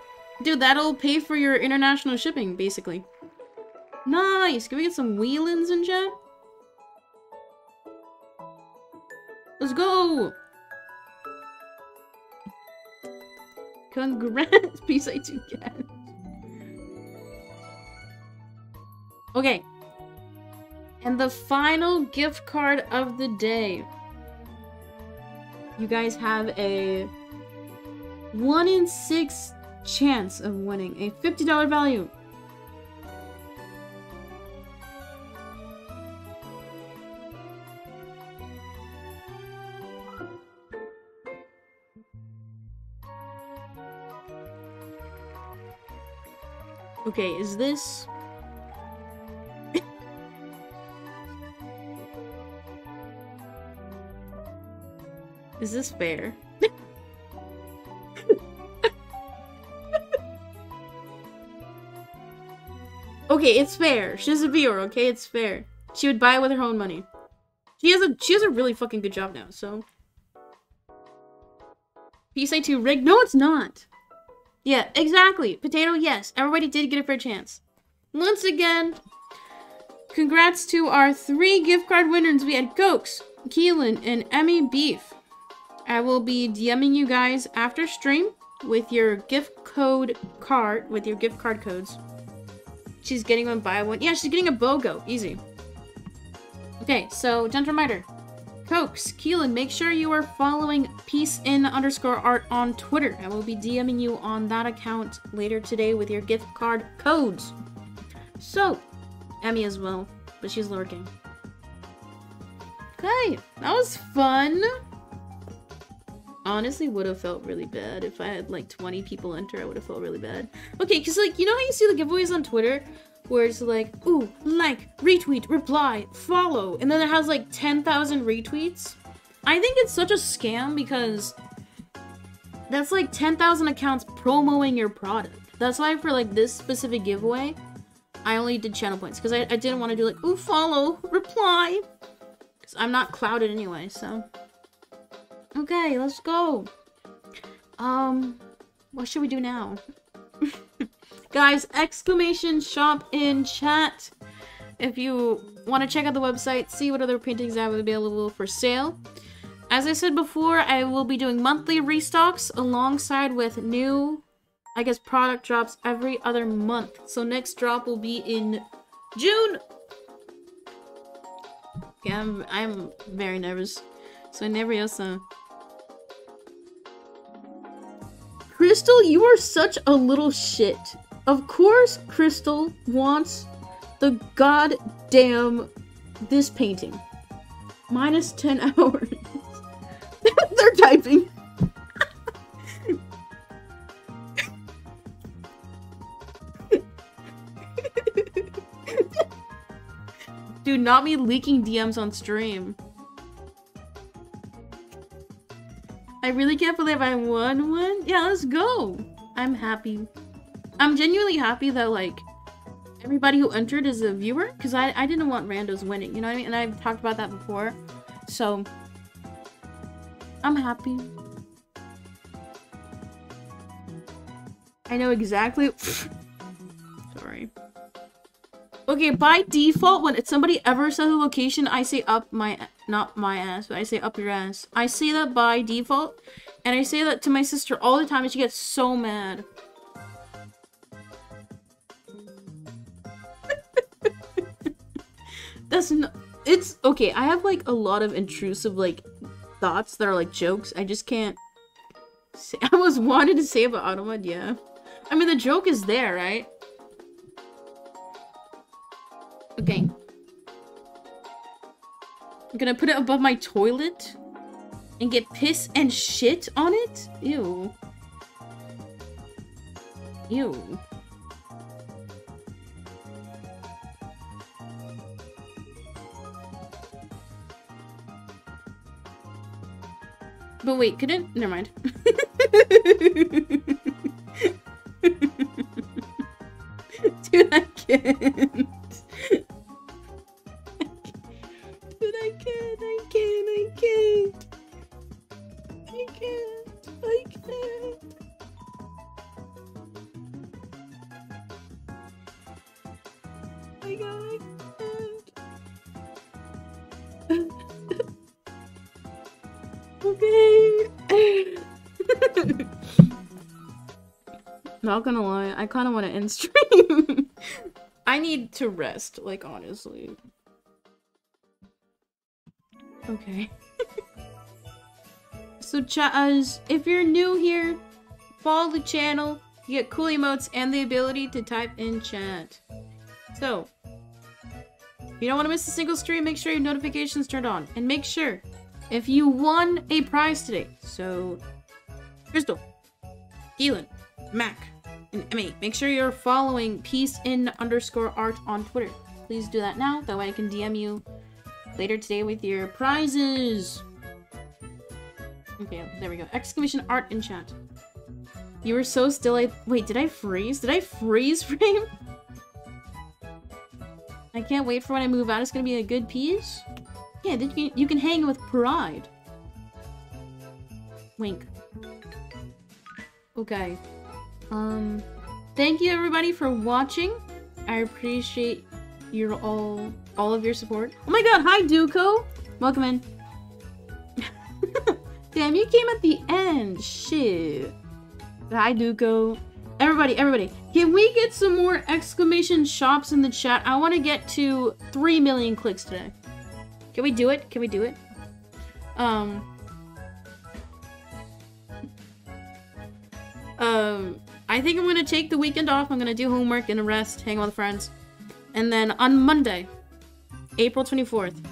Dude, that'll pay for your international shipping, basically. Nice! Can we get some Wheelins in chat? Let's go! Congrats, peacein_art. Okay. And the final gift card of the day. You guys have a 1 in 6 chance of winning a $50 value. Okay, is this... is this fair? Okay, it's fair. She's a viewer, okay? It's fair. She would buy it with her own money. She has a really fucking good job now, so. PSA2 rigged. No, it's not. Yeah, exactly. Potato, yes. Everybody did get a fair chance. Once again, congrats to our 3 gift card winners. We had Cokes, Keelan, and Emmy Beef. I will be DMing you guys after stream with your gift card codes. She's getting one, buy one. Yeah, she's getting a BOGO. Easy. Okay, so, gentle reminder. Cokes, Keelan, make sure you are following peacein_art on Twitter. I will be DMing you on that account later today with your gift card codes. So, Emmy as well, but she's lurking. Okay, that was fun. Honestly, would have felt really bad if I had like 20 people enter. I would have felt really bad. Okay, because like you know how you see the giveaways on Twitter, where it's like, ooh, like, retweet, reply, follow, and then it has like 10,000 retweets. I think it's such a scam because that's like 10,000 accounts promoting your product. That's why for like this specific giveaway, I only did channel points because I didn't want to do like, ooh, follow, reply. Because I'm not clouded anyway, so. Okay, let's go. What should we do now? Guys, exclamation shop in chat. If you want to check out the website, see what other paintings I will be available for sale. As I said before, I will be doing monthly restocks alongside with new, I guess, product drops every other month. So next drop will be in June. Yeah, I'm very nervous. So nerviosa. Crystal, you are such a little shit. Of course Crystal wants the goddamn this painting. Minus 10 hours. They're typing. Dude, not me leaking DMs on stream. I really can't believe I won one. Yeah, let's go. I'm happy. I'm genuinely happy that, like, everybody who entered is a viewer. Because I didn't want randos winning, you know what I mean? And I've talked about that before. So, I'm happy. I know exactly. Sorry. Okay, by default, when somebody ever says a location, I say up my, not my ass, but I say up your ass. I say that by default, and I say that to my sister all the time, and she gets so mad. That's not, it's, okay, I have, like, a lot of intrusive, like, thoughts that are, like, jokes. I just can't say, I was wanted to say about Automod, yeah. I mean, the joke is there, right? Okay. I'm gonna put it above my toilet and get piss and shit on it? Ew. Ew. But wait, could it? Never mind. Dude, I can't. I can't. My God, I can't. Okay. Not gonna lie, I kind of want to end stream. I need to rest, like, honestly. Okay. So, chat, if you're new here, follow the channel, you get cool emotes and the ability to type in chat. So, if you don't want to miss a single stream, make sure your notifications turned on. And make sure, if you won a prize today, so, Crystal, Elon, Mac, and Emmy, make sure you're following peacein_art on Twitter. Please do that now, that way I can DM you later today with your prizes. Okay, there we go. Exclamation art in chat. You were so still. Wait, did I freeze? Did I freeze frame? I can't wait for when I move out. It's gonna be a good piece. Yeah, you can hang with pride. Wink. Okay. Thank you everybody for watching. I appreciate your all of your support. Oh my God! Hi, Duco. Welcome in. Damn, you came at the end. Shit. Hi, Duco. Everybody. Can we get some more exclamation shops in the chat? I want to get to 3 million clicks today. Can we do it? Can we do it? I think I'm going to take the weekend off. I'm going to do homework and rest, hang out with friends. And then on Monday, April 24th,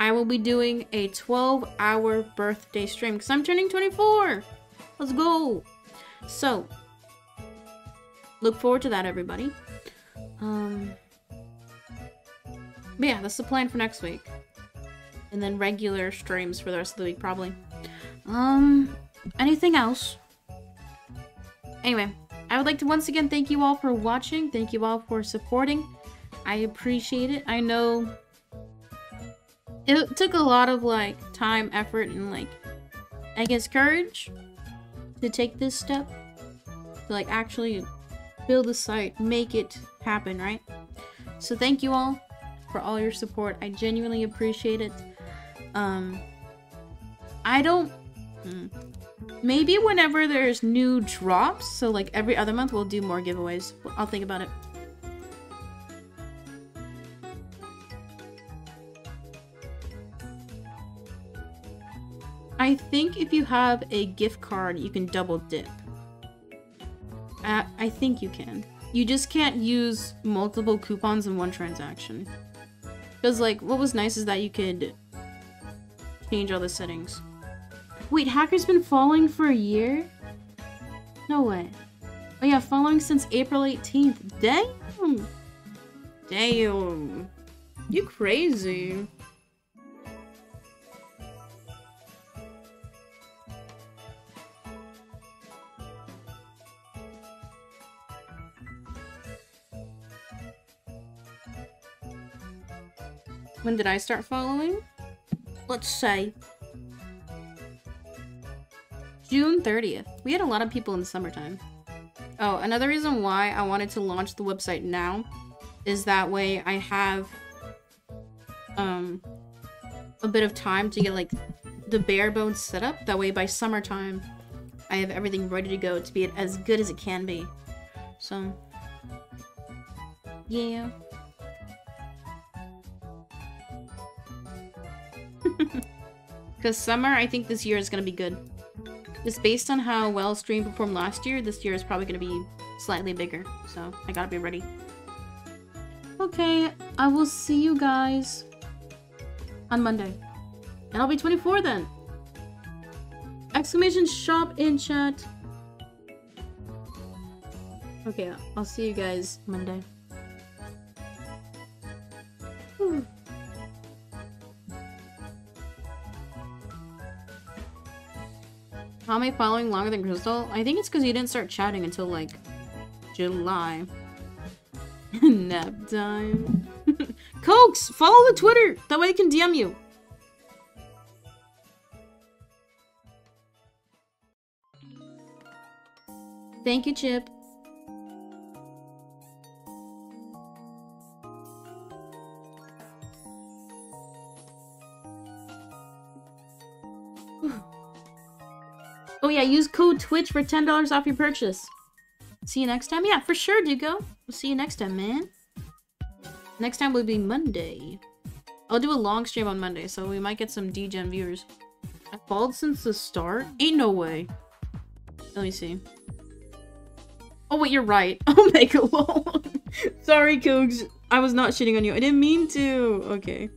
I will be doing a 12-hour birthday stream because I'm turning 24. Let's go. So, look forward to that, everybody. But yeah, that's the plan for next week. And then regular streams for the rest of the week, probably. Anything else? Anyway, I would like to once again thank you all for watching. Thank you all for supporting. I appreciate it. I know it took a lot of like time, effort, and like I guess courage to take this step to like actually build the site, make it happen, right? So thank you all for all your support. I genuinely appreciate it. I don't... Maybe whenever there's new drops, so like every other month, we'll do more giveaways. I'll think about it. I think if you have a gift card, you can double dip. I think you can. You just can't use multiple coupons in one transaction. Because like, what was nice is that you could change all the settings. Wait, Hacker's been following for a year? No way. Oh yeah, following since April 18th. Damn! Damn. You crazy. When did I start following? Let's say June 30th. We had a lot of people in the summertime. Oh, another reason why I wanted to launch the website now is that way I have a bit of time to get like the bare bones set up. That way by summertime I have everything ready to go to be as good as it can be. So yeah. Because summer, I think this year is going to be good. Just based on how well stream performed last year, this year is probably going to be slightly bigger. So I gotta be ready. Okay, I will see you guys on Monday. And I'll be 24 then! Exclamation shop in chat. Okay, I'll see you guys Monday. Whew. How am I following longer than Crystal? I think it's because you didn't start chatting until, like, July. Nap time. Cokes! Follow the Twitter! That way they can DM you! Thank you, Chip. Oh yeah, use code Twitch for $10 off your purchase. See you next time? Yeah, for sure, Dugo. We'll see you next time, man. Next time will be Monday. I'll do a long stream on Monday, so we might get some DGen viewers. I followed since the start? Ain't no way. Let me see. Oh wait, you're right. Oh my god. Sorry, Cougs. I was not shitting on you. I didn't mean to. Okay.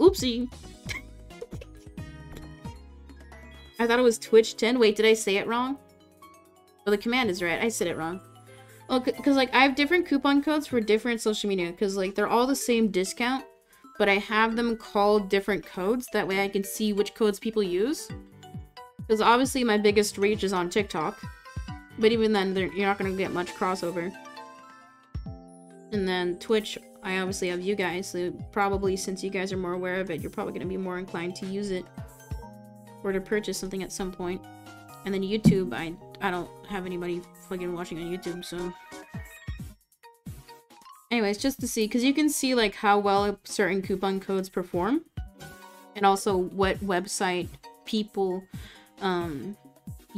Oopsie. I thought it was Twitch10. Wait, did I say it wrong? Well, the command is right. I said it wrong. Oh, because, like, I have different coupon codes for different social media. Because, like, they're all the same discount. But I have them called different codes. That way I can see which codes people use. Because, obviously, my biggest reach is on TikTok. But even then, you're not going to get much crossover. And then Twitch, I obviously have you guys. So probably, since you guys are more aware of it, you're probably going to be more inclined to use it. Or to purchase something at some point. And then YouTube, I don't have anybody fucking watching on YouTube, so... Anyways, just to see, because you can see, like, how well certain coupon codes perform. And also what website people,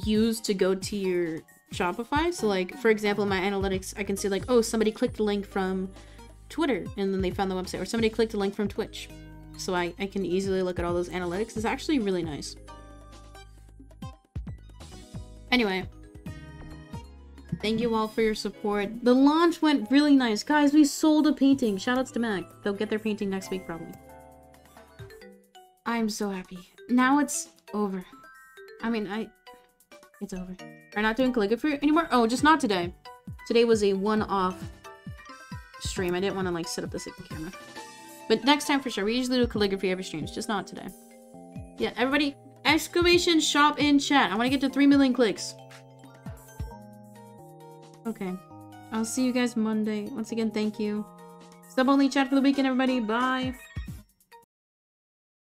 use to go to your Shopify. So, like, for example, in my analytics, I can see, like, oh, somebody clicked a link from Twitter, and then they found the website. Or somebody clicked a link from Twitch. So I can easily look at all those analytics. It's actually really nice. Anyway, thank you all for your support. The launch went really nice. Guys, we sold a painting. Shoutouts to Mac. They'll get their painting next week, probably. I'm so happy. Now it's over. I mean, it's over. We're not doing calligraphy anymore? Oh, just not today. Today was a one-off stream. I didn't want to, like, set up the second camera. But next time for sure. We usually do calligraphy every stream. It's just not today. Yeah, everybody, exclamation shop in chat. I want to get to 3 million clicks. Okay. I'll see you guys Monday. Once again, thank you. Sub only chat for the weekend, everybody. Bye.